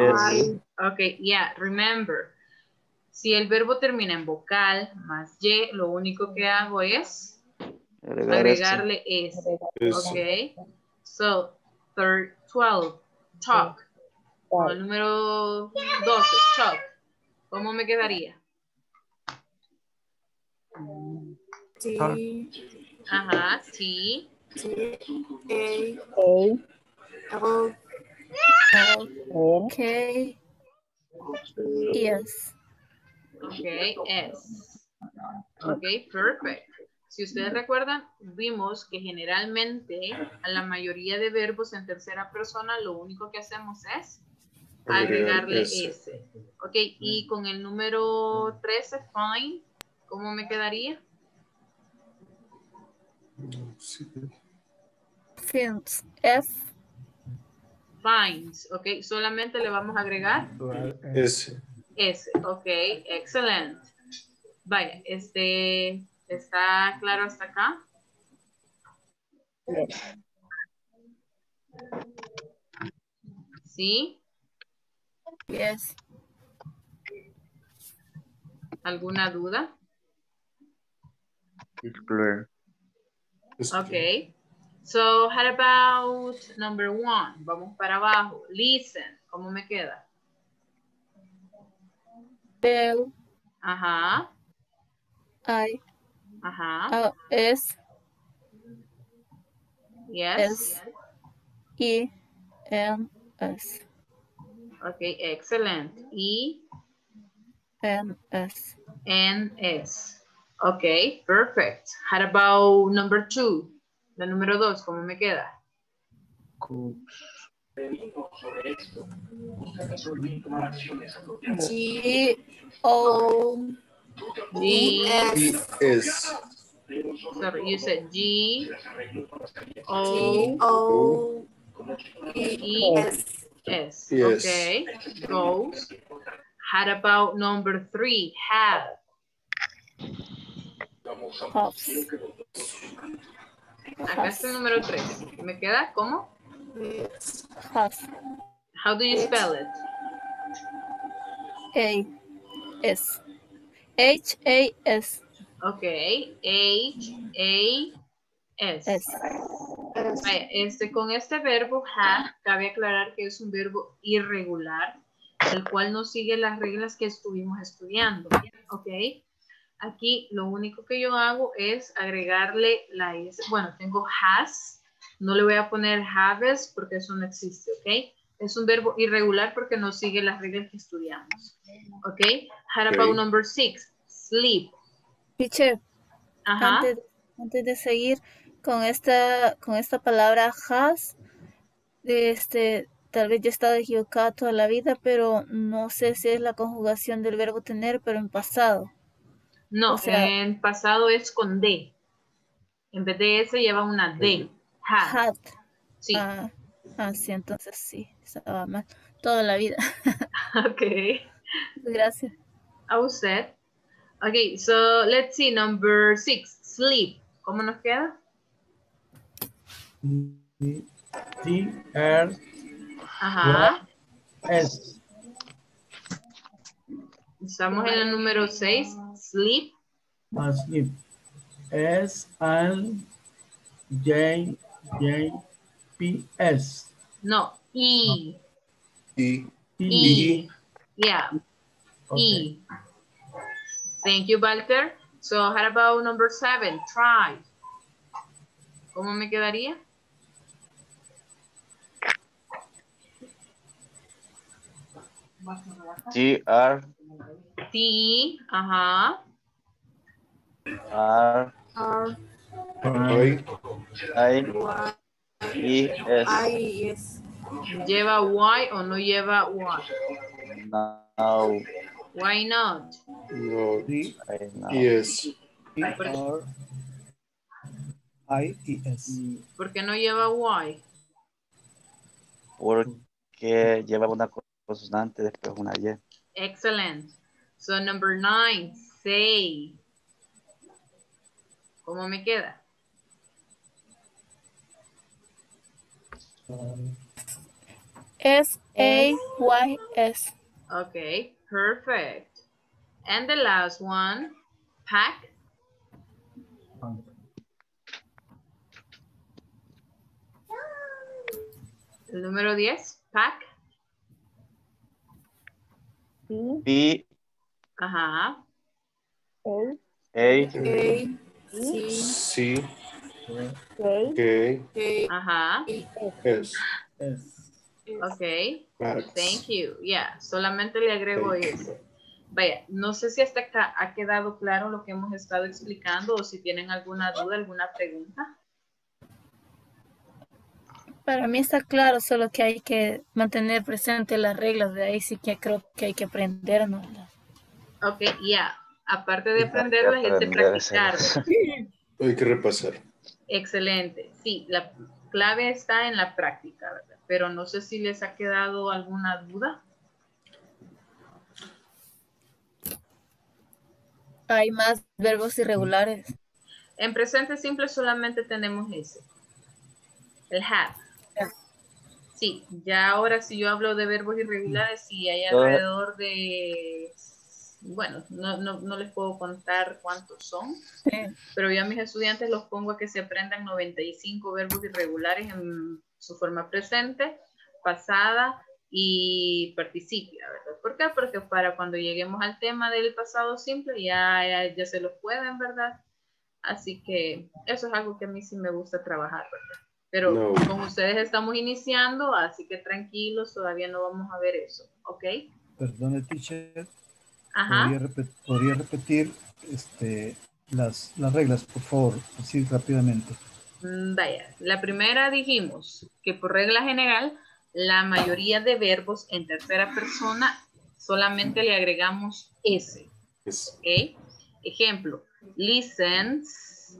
okay yeah remember si el verbo termina en vocal más Y lo único que hago es agregar agregarle S. S. Okay so third twelve talk no, el número doce talk. ¿Cómo me quedaría? T. Ajá, T. T. A. A. O. O. K. S. Ok, S. Ok, perfect. Si ustedes recuerdan, vimos que generalmente a la mayoría de verbos en tercera persona lo único que hacemos es agregarle S. S. Ok, y con el número trece, fine, ¿cómo me quedaría? Finds. F. Finds. Ok, solamente le vamos a agregar S. S. Ok, excelente. Vaya, este, ¿está claro hasta acá? Sí. Yes. ¿Alguna duda? It's clear. It's okay. Clear. So, how about number one? Vamos para abajo. Listen. ¿Cómo me queda? Bell. Ajá. I. Ajá. Uh, S. Yes. S. E. M. S. Okay, excellent. E. N. S. N. S. Okay, perfect. How about number two? La número dos, ¿cómo me queda? G. O. G. S. S. Sorry, you said G. O. G. O. E. S. Yes. Yes. Okay. Goes. How about number three? Have. Hops. Acá está el número tres. ¿Me queda cómo? Has. How do you spell it? A S. H A S. Okay. H A S. S. Este, con este verbo have, cabe aclarar que es un verbo irregular, el cual no sigue las reglas que estuvimos estudiando. Ok. Aquí lo único que yo hago es agregarle la S. Bueno, tengo has. No le voy a poner haves porque eso no existe. Ok. Es un verbo irregular porque no sigue las reglas que estudiamos. Ok. How about okay. number six? Sleep. Teacher. Ajá. Antes, antes de seguir. Con esta, con esta palabra has, este, tal vez yo he estado equivocada toda la vida, pero no sé si es la conjugación del verbo tener, pero en pasado. No, o sea, en pasado es con D. En vez de S lleva una D. Had. Had. Sí. Ah, ah, sí, entonces sí, estaba mal. Toda la vida. Ok. Gracias. A usted. Ok, so let's see, number six, sleep. ¿Cómo nos queda? T R Ajá. S. Estamos en el número seis. Sleep. Uh, sleep. S L J J P S. No. E. E. E. E. Yeah. Okay. E. Thank you, Walter. So how about number seven? Try. ¿Cómo me quedaría? T R T ajá R R I I S. ¿Lleva Y o no lleva Y? No. Why not? No. Yes. R I E S. ¿Por qué no lleva Y? Porque lleva una consonante después una Y. Excellent. So number nine, say. ¿Cómo me queda? S A Y S. Okay, perfect. And the last one, pack. El número diez, pack. P. Ajá. A. A. C. K. K. Ajá. S. S. Ok. Pax. Thank you. Yeah, solamente le agrego ese. Vaya, no sé si hasta acá ha quedado claro lo que hemos estado explicando o si tienen alguna duda, alguna pregunta. Para mí está claro, solo que hay que mantener presente las reglas, de ahí sí que creo que hay que aprendernos. Ok, ya. Yeah. Aparte de aprenderlas, hay que practicarlas. Hay que repasar. Excelente. Sí, la clave está en la práctica, ¿verdad? Pero no sé si les ha quedado alguna duda. Hay más verbos irregulares. En presente simple solamente tenemos ese. El have. Sí, ya ahora si yo hablo de verbos irregulares, sí hay alrededor de, bueno, no, no, no les puedo contar cuántos son, pero yo a mis estudiantes los pongo a que se aprendan noventa y cinco verbos irregulares en su forma presente, pasada y participia, ¿verdad? ¿Por qué? Porque para cuando lleguemos al tema del pasado simple ya, ya, ya se los pueden, ¿verdad? Así que eso es algo que a mí sí me gusta trabajar, ¿verdad? Pero no. Con ustedes estamos iniciando, así que tranquilos, todavía no vamos a ver eso, ¿ok? Perdone, teacher. Ajá. ¿Podría, repet podría repetir este, las, las reglas, por favor, así rápidamente? Vaya, la primera dijimos que por regla general, la mayoría de verbos en tercera persona solamente le agregamos S, ¿ok? Ejemplo, listens,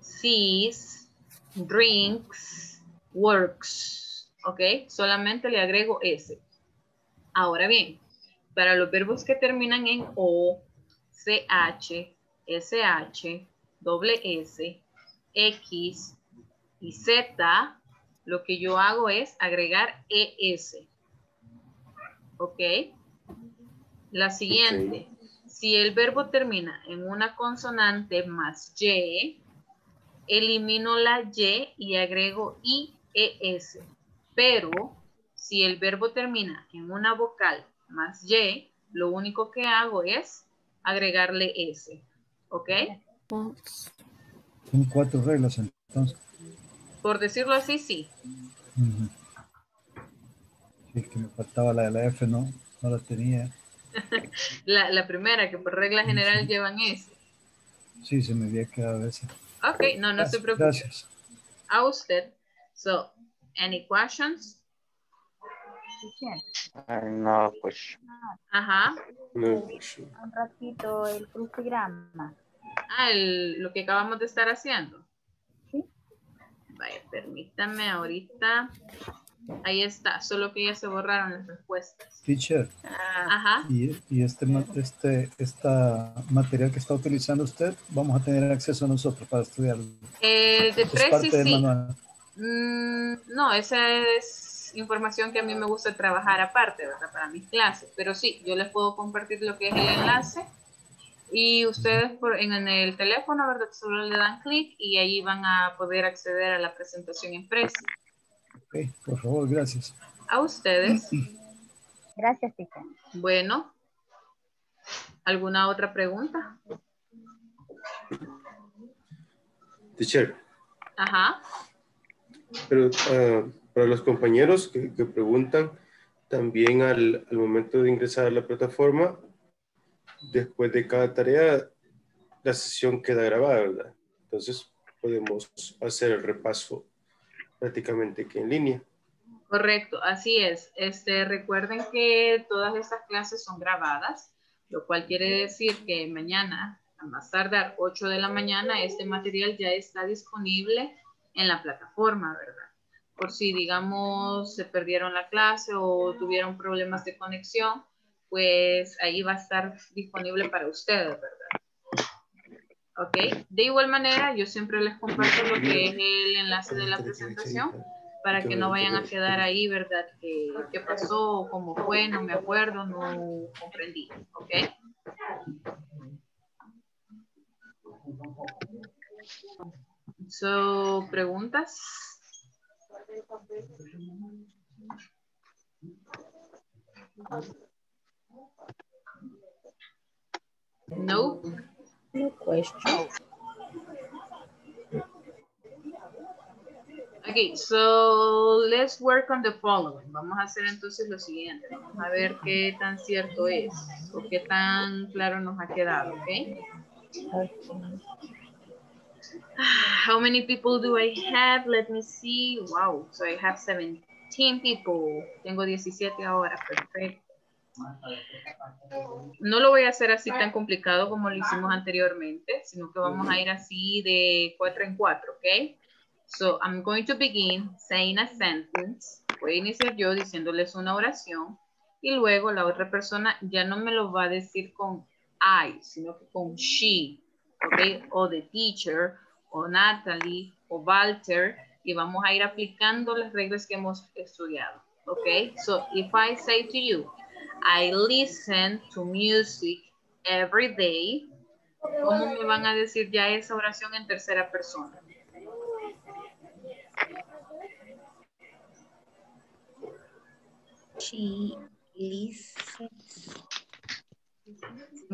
sees, drinks, works, ok, solamente le agrego S. Ahora bien, para los verbos que terminan en O, C H, S H, doble S, X, y Z, lo que yo hago es agregar E S. ¿Ok? La siguiente. Okay. Si el verbo termina en una consonante más Y, elimino la Y y agrego I E S. Pero si el verbo termina en una vocal más Y, lo único que hago es agregarle S. ¿Ok? Son cuatro reglas entonces. Por decirlo así, sí. Uh-huh. Sí, es que me faltaba la de la F, ¿no? No la tenía. La, la primera, que por regla general sí. Llevan S. Sí, se me había quedado esa. Ok, no, no se preocupe. Gracias. A usted. So, any questions? No, pues. Ajá. No, pues. Un ratito, el crucigrama. Ah, el, lo que acabamos de estar haciendo. Sí. Vaya, permítame ahorita. Ahí está, solo que ya se borraron las respuestas. Teacher. Ajá. Y, y este, este esta material que está utilizando usted, vamos a tener acceso a nosotros para estudiarlo. El de Prezi, sí. Mm, no, esa es información que a mí me gusta trabajar aparte, ¿verdad? Para mis clases. Pero sí, yo les puedo compartir lo que es el enlace. Y ustedes por, en, en el teléfono, ¿verdad? Solo le dan clic y ahí van a poder acceder a la presentación en Prezi. Okay, por favor, gracias. A ustedes. Gracias, Tica. Bueno, ¿alguna otra pregunta? Teacher. Ajá. Pero uh, para los compañeros que, que preguntan, también al, al momento de ingresar a la plataforma, después de cada tarea, la sesión queda grabada, ¿verdad? Entonces podemos hacer el repaso prácticamente que en línea. Correcto, así es. Este, recuerden que todas estas clases son grabadas, lo cual quiere decir que mañana, a más tardar ocho de la mañana, este material ya está disponible en la plataforma, ¿verdad? Por si, digamos, se perdieron la clase o tuvieron problemas de conexión, pues ahí va a estar disponible para ustedes, ¿verdad? Ok, de igual manera yo siempre les comparto lo que es el enlace de la presentación para que no vayan a quedar ahí, ¿verdad? ¿Qué, qué pasó? ¿Cómo fue? No me acuerdo, no comprendí, ¿ok? So, ¿preguntas? No. No question. Okay, so let's work on the following. Vamos a hacer entonces lo siguiente. Vamos a ver qué tan cierto es o qué tan claro nos ha quedado, okay? How many people do I have? Let me see. Wow, so I have seventeen people. Tengo diecisiete ahora, perfecto. No lo voy a hacer así tan complicado como lo hicimos anteriormente, sino que vamos a ir así de cuatro en cuatro, ¿ok? So, I'm going to begin saying a sentence. Voy a iniciar yo diciéndoles una oración y luego la otra persona ya no me lo va a decir con I, sino que con she, ¿ok? O the teacher, o Natalie, o Walter, y vamos a ir aplicando las reglas que hemos estudiado, ¿ok? So, if I say to you, I listen to music every day. ¿Cómo me van a decir ya esa oración en tercera persona? She listens.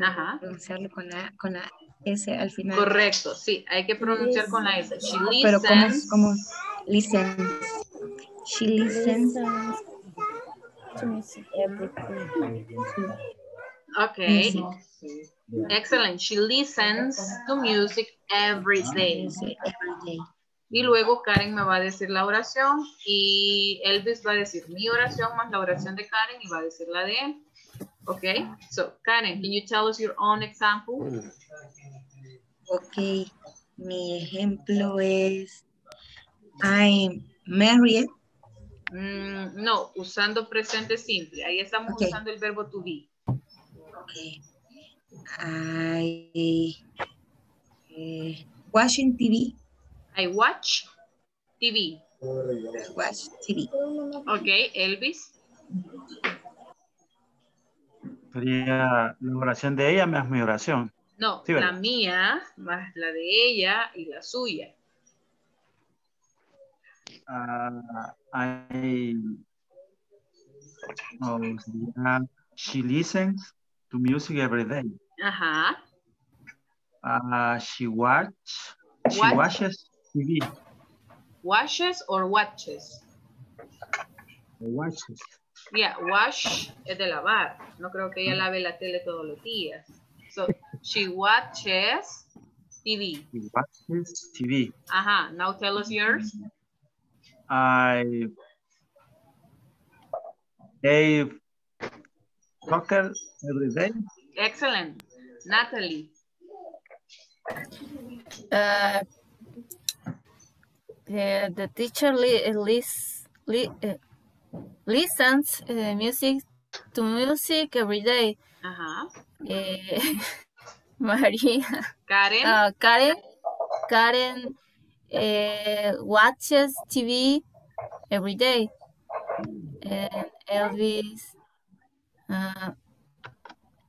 Ajá. Pronunciarlo con la, con la S al final. Correcto, sí, hay que pronunciar con la S. She listens. Pero ¿cómo es? ¿Cómo? Listens. She listens. Okay, excellent. She listens to music every day. Y luego Karen me va a decir la oración y Elvis va a decir mi oración más la oración de Karen y va a decir la de él. Okay, so Karen, can you tell us your own example? Okay, mi ejemplo es I'm married. Mm, no, usando presente simple. Ahí estamos okay. Usando el verbo to be. Okay. I eh, watching T V. I watch. T V. Watch T V. Okay, Elvis. Sería la oración de ella más mi oración. No, sí, la mía más la de ella y la suya. Uh, I, oh, she listens to music every day. Ajá. Uh, she watch, she Watch. watches T V. Watches or watches? Watches. Yeah, wash es de lavar. No creo que ella lave la tele todos los días. So, she watches T V. She watches T V. Ajá. Now tell us yours. I... They soccer every day. Excellent. Natalie. Uh... Uh, the teacher li lis li uh, listens uh, music to music every day. Uh-huh. uh, Maria. Karen. Uh, Karen. Karen uh, watches T V every day. Uh, Elvis. Uh,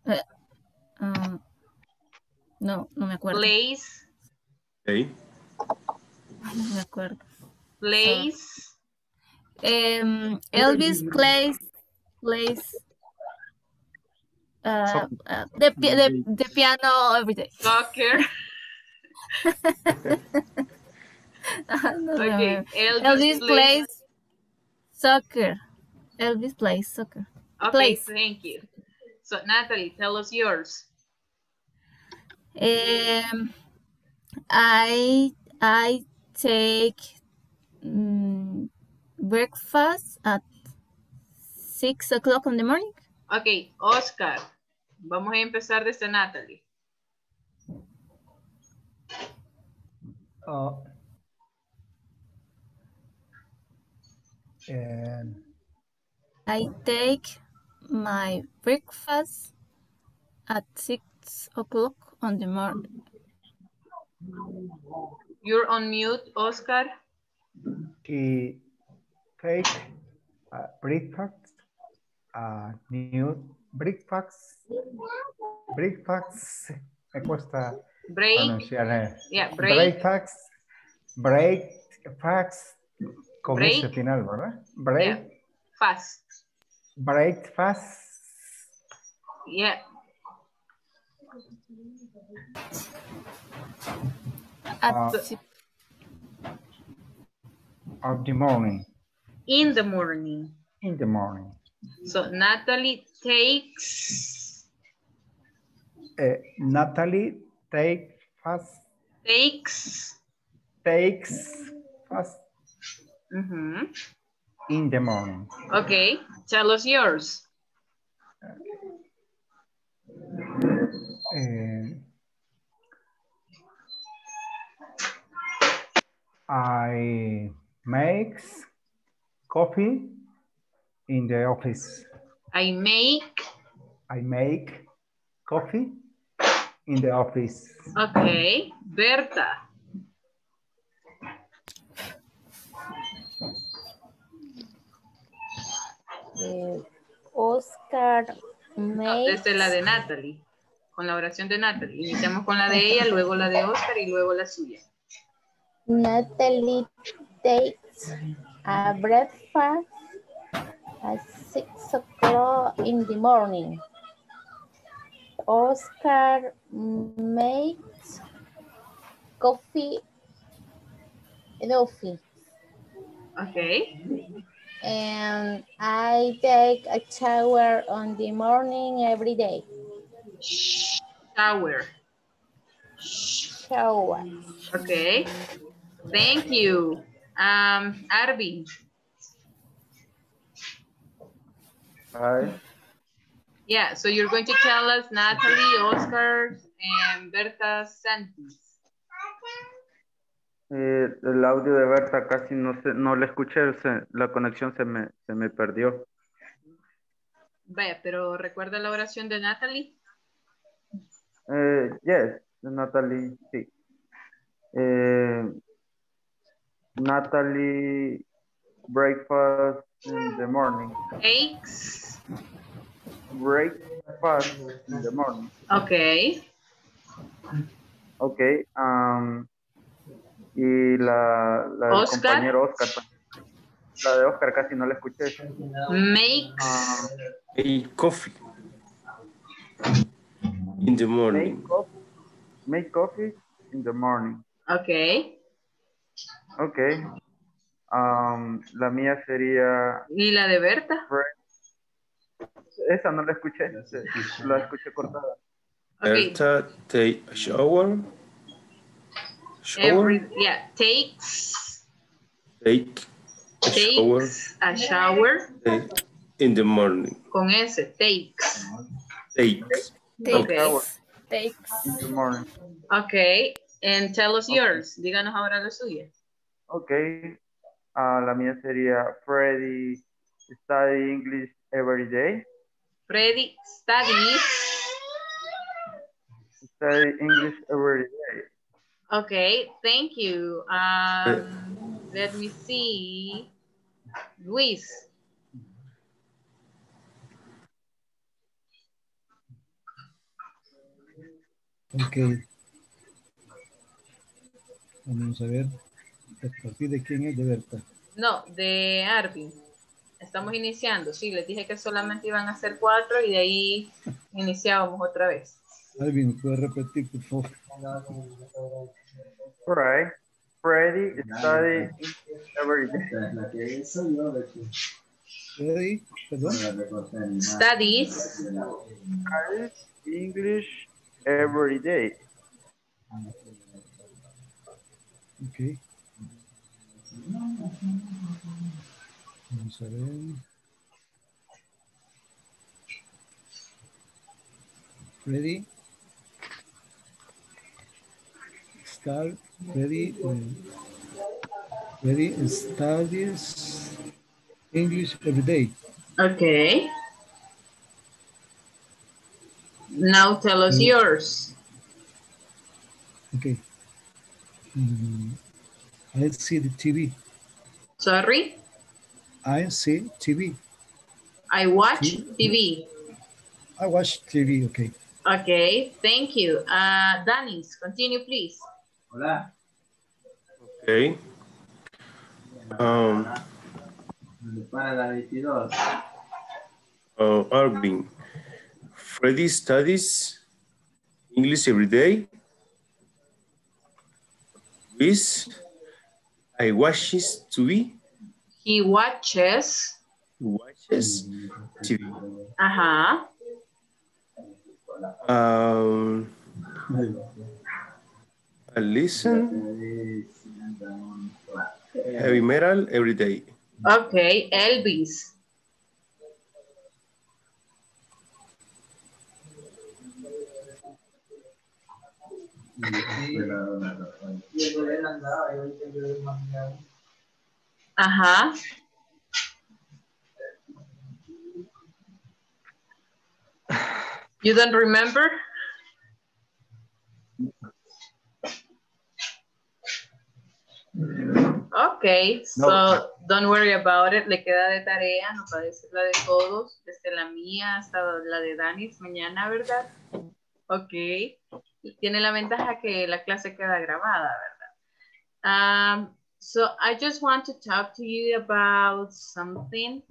uh, uh, no, no me acuerdo. Plays. Hey. No me acuerdo. Plays. So, um, Elvis plays, plays uh, uh, the, the, the piano every day. Soccer. no, okay. Elvis, Elvis plays. plays soccer. Elvis plays soccer. Okay, plays. Thank you. So, Natalie, tell us yours. Um, I, I take um, breakfast at six o'clock in the morning. Okay, Oscar, vamos a empezar desde Natalie. Uh, and... I take my breakfast at six o'clock in the morning. You're on mute, Oscar. He take uh, breakfast, uh, new breakfast, breakfast. Me cuesta break. Pronunciar. Yeah, break. Breakfast, breakfast. Con ese final, ¿verdad? Break. Yeah. Fast. Breakfast. Yeah. At uh, the, of the morning. In the morning. In the morning. So Natalie takes. Uh, Natalie take fast. Takes. Takes fast. Mm-hmm. In the morning. Okay, tell us yours. Uh, I make coffee in the office. I make. I make coffee in the office. Okay, Berta. Uh, Oscar makes. Desde la de Natalie, con la oración de Natalie. Iniciamos con la de ella, luego la de Oscar y luego la suya. Natalie takes a breakfast at six o'clock in the morning. Oscar makes coffee in the office. Okay. And I take a shower on the morning every day. Shower. Shower. Okay. Thank you. Um, Arvin. Hi. Yeah, so you're going to tell us Natalie, Oscar, and Berta Santos. Eh, el audio de Berta casi no se, no le escuché, se, la conexión se me, se me perdió. Vaya, pero ¿recuerda la oración de Natalie? Eh, yes, Natalie, sí. Eh, Natalie breakfast in the morning. Eggs. Breakfast in the morning. Okay. Okay. Um, y la, la del Oscar. Compañero Oscar. La de Oscar casi no la escuché. Makes. Um, a coffee. In the morning. Make coffee, make coffee in the morning. Okay. Okay. Um, la mía sería... ¿Y la de Berta? Esa no la escuché, la escuché cortada. Okay. Berta, take a shower. Shower? Every, yeah, takes... Take a takes shower. A shower. Take in the morning. Con ese, takes. Takes. Takes. Okay. In the morning. Okay, and tell us okay. yours. Díganos ahora la suya. Okay. Uh, la mía sería Freddy study English every day. Freddy studies. Study English every day. Okay, thank you. Um, let me see. Luis. Okay. Vamos a ver. ¿A partir de quién es? ¿De Berta? No, de Arvin. Estamos iniciando. Sí, les dije que solamente iban a ser cuatro y de ahí iniciábamos otra vez. Arvin, ¿puedes repetir, por favor? All right. Freddy, study every day. Freddy, perdón. Studies. English every day. Okay. Vamos a ver. Ready? Start. Ready? Ready? Studies English every day. Okay. Now tell us okay. yours. Okay. Mm-hmm. I see the T V. Sorry? I see T V. I watch T V. I watch T V, okay. Okay, thank you. Uh, Danny, continue, please. Hola. Okay. Um, uh, Arvin, Freddy studies English every day. Please. I watches T V. He watches. Watches T V. Ajá. Um, I listen. Heavy metal every day. Okay, Elvis. Ajá. You don't remember? Okay, so no. Don't worry about it. Le queda de tarea, no parece la de todos, desde la mía hasta la de Dani mañana, ¿verdad? Okay. Tiene la ventaja que la clase queda grabada, ¿verdad? Um, so I just want to talk to you about something.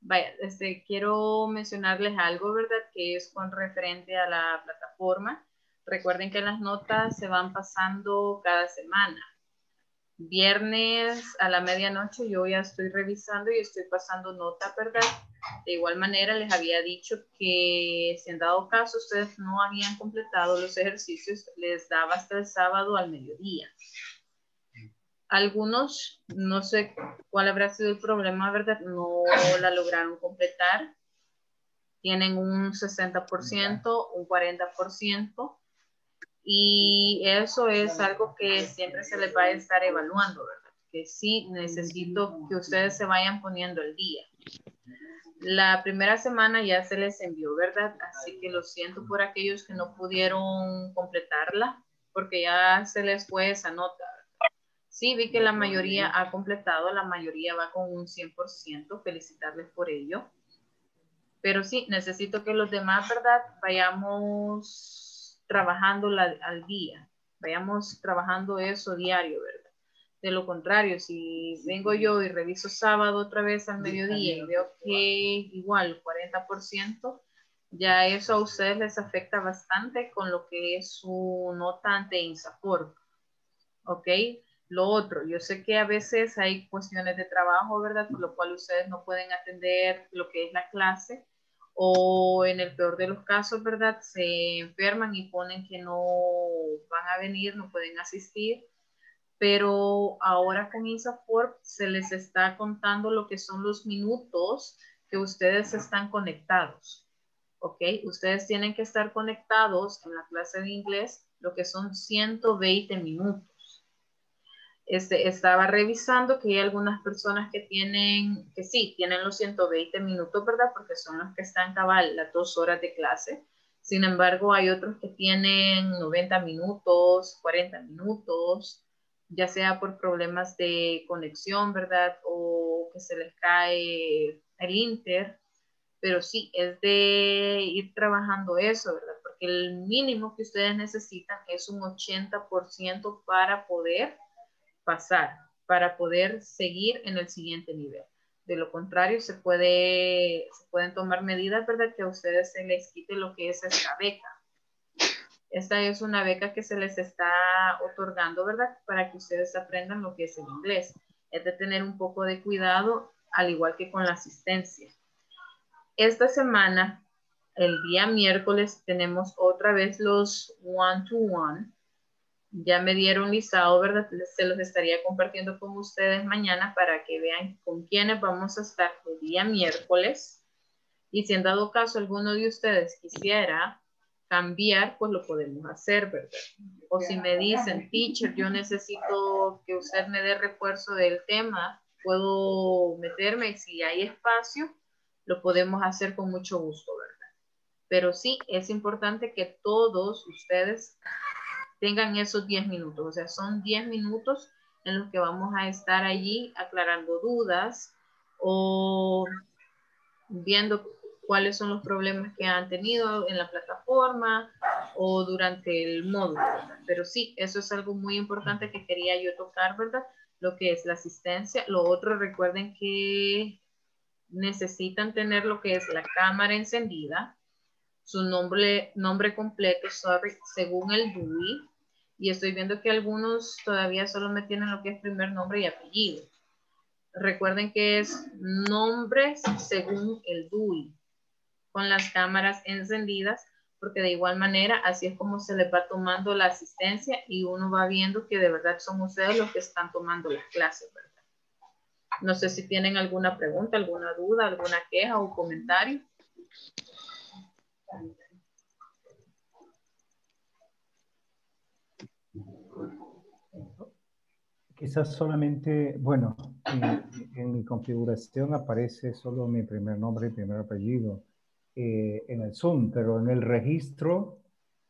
Vaya, este, quiero mencionarles algo, ¿verdad? Que es con referente a la plataforma. Recuerden que las notas se van pasando cada semana. Viernes a la medianoche yo ya estoy revisando y estoy pasando nota, ¿verdad? De igual manera les había dicho que si en dado caso ustedes no habían completado los ejercicios, les daba hasta el sábado al mediodía. Algunos, no sé cuál habrá sido el problema, ¿verdad? No la lograron completar. Tienen un sesenta por ciento, un cuarenta por ciento. Y eso es algo que siempre se les va a estar evaluando, ¿verdad? Que sí necesito que ustedes se vayan poniendo al día. La primera semana ya se les envió, ¿verdad? Así que lo siento por aquellos que no pudieron completarla, porque ya se les fue esa nota. Sí, vi que la mayoría ha completado, la mayoría va con un cien por ciento, felicitarles por ello. Pero sí, necesito que los demás, ¿verdad? Vayamos trabajando la, al día, vayamos trabajando eso diario, ¿verdad? De lo contrario, si vengo yo y reviso sábado otra vez al mediodía y veo que igual cuarenta por ciento, ya eso a ustedes les afecta bastante con lo que es su nota ante INSAFORP, ¿ok? Lo otro, yo sé que a veces hay cuestiones de trabajo, ¿verdad? Por lo cual ustedes no pueden atender lo que es la clase o en el peor de los casos, ¿verdad? Se enferman y ponen que no van a venir, no pueden asistir. Pero ahora con INSAFORP se les está contando lo que son los minutos que ustedes están conectados, ¿ok? Ustedes tienen que estar conectados en la clase de inglés lo que son ciento veinte minutos. Este, estaba revisando que hay algunas personas que tienen, que sí, tienen los ciento veinte minutos, ¿verdad? Porque son los que están cabal las dos horas de clase. Sin embargo, hay otros que tienen noventa minutos, cuarenta minutos, ya sea por problemas de conexión, ¿verdad? O que se les cae el inter. Pero sí, es de ir trabajando eso, ¿verdad? Porque el mínimo que ustedes necesitan es un ochenta por ciento para poder pasar, para poder seguir en el siguiente nivel. De lo contrario, se, puede, se pueden tomar medidas, ¿verdad? Que a ustedes se les quite lo que es esta beca. Esta es una beca que se les está otorgando, ¿verdad? Para que ustedes aprendan lo que es el inglés. Es de tener un poco de cuidado, al igual que con la asistencia. Esta semana, el día miércoles, tenemos otra vez los one-to-one. Ya me dieron listado, ¿verdad? Se los estaría compartiendo con ustedes mañana para que vean con quiénes vamos a estar el día miércoles. Y si en dado caso alguno de ustedes quisiera cambiar, pues lo podemos hacer, ¿verdad? O si me dicen, teacher, yo necesito que usted me dé refuerzo del tema, puedo meterme y si hay espacio, lo podemos hacer con mucho gusto, ¿verdad? Pero sí, es importante que todos ustedes tengan esos diez minutos, o sea, son diez minutos en los que vamos a estar allí aclarando dudas o viendo cuáles son los problemas que han tenido en la plataforma o durante el módulo, ¿verdad? Pero sí, eso es algo muy importante que quería yo tocar, ¿verdad? Lo que es la asistencia. Lo otro, recuerden que necesitan tener lo que es la cámara encendida, su nombre, nombre completo, sorry, según el D U I. Y estoy viendo que algunos todavía solo me tienen lo que es primer nombre y apellido. Recuerden que es nombres según el D U I, con las cámaras encendidas, porque de igual manera así es como se les va tomando la asistencia y uno va viendo que de verdad son ustedes los que están tomando las clases, ¿verdad? No sé si tienen alguna pregunta, alguna duda, alguna queja o comentario. Quizás solamente, bueno, en, en mi configuración aparece solo mi primer nombre y primer apellido eh, en el Zoom, pero en el registro,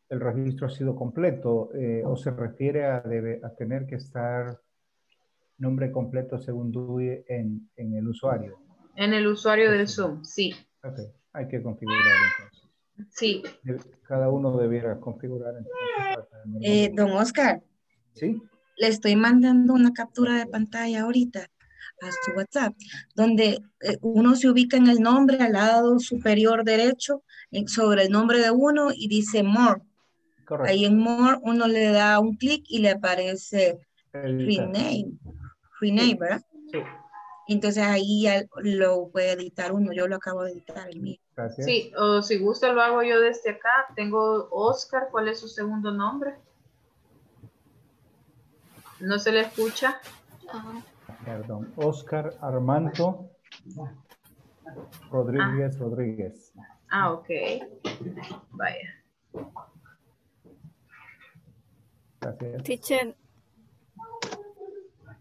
el registro ha sido completo eh, o se refiere a, debe, a tener que estar nombre completo según D U I en, en el usuario. En el usuario del Zoom, sí. Ok, hay que configurar entonces. Sí. Cada uno debiera configurar. Entonces, eh, don Oscar. Sí. Le estoy mandando una captura de pantalla ahorita a su WhatsApp, donde uno se ubica en el nombre al lado superior derecho, sobre el nombre de uno y dice More. Correcto. Ahí en More uno le da un clic y le aparece el, Rename. Rename, ¿verdad? Sí. Entonces ahí ya lo puede editar uno, yo lo acabo de editar el mío. Gracias. Sí, o si gusta lo hago yo desde acá. Tengo Oscar, ¿cuál es su segundo nombre? ¿No se le escucha? Perdón. Oscar Armando Rodríguez ah. Rodríguez. Ah, ok. Vaya. Gracias. Teacher.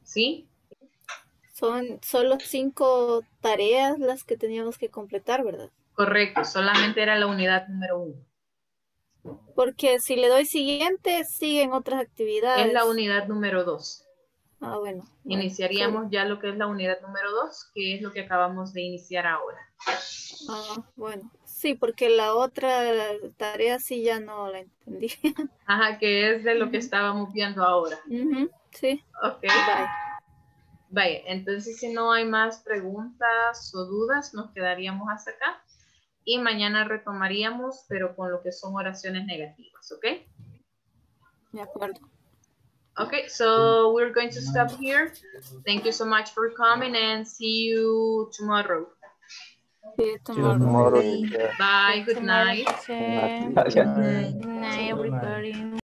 ¿Sí? Son solo cinco tareas las que teníamos que completar, ¿verdad? Correcto. Solamente era la unidad número uno. Porque si le doy siguiente, siguen otras actividades. Es la unidad número dos. Ah, bueno. Iniciaríamos bueno. ya lo que es la unidad número dos, que es lo que acabamos de iniciar ahora. Ah, bueno. Sí, porque la otra tarea sí ya no la entendí. Ajá, que es de lo que estábamos viendo ahora. Uh-huh. Sí. Ok. Bye. Vaya, entonces si no hay más preguntas o dudas, nos quedaríamos hasta acá. Y mañana retomaríamos, pero con lo que son oraciones negativas, ¿ok? De acuerdo. Okay, so we're going to stop here. Thank you so much for coming and see you tomorrow. See you tomorrow. tomorrow. Bye, good night. Good night, everybody.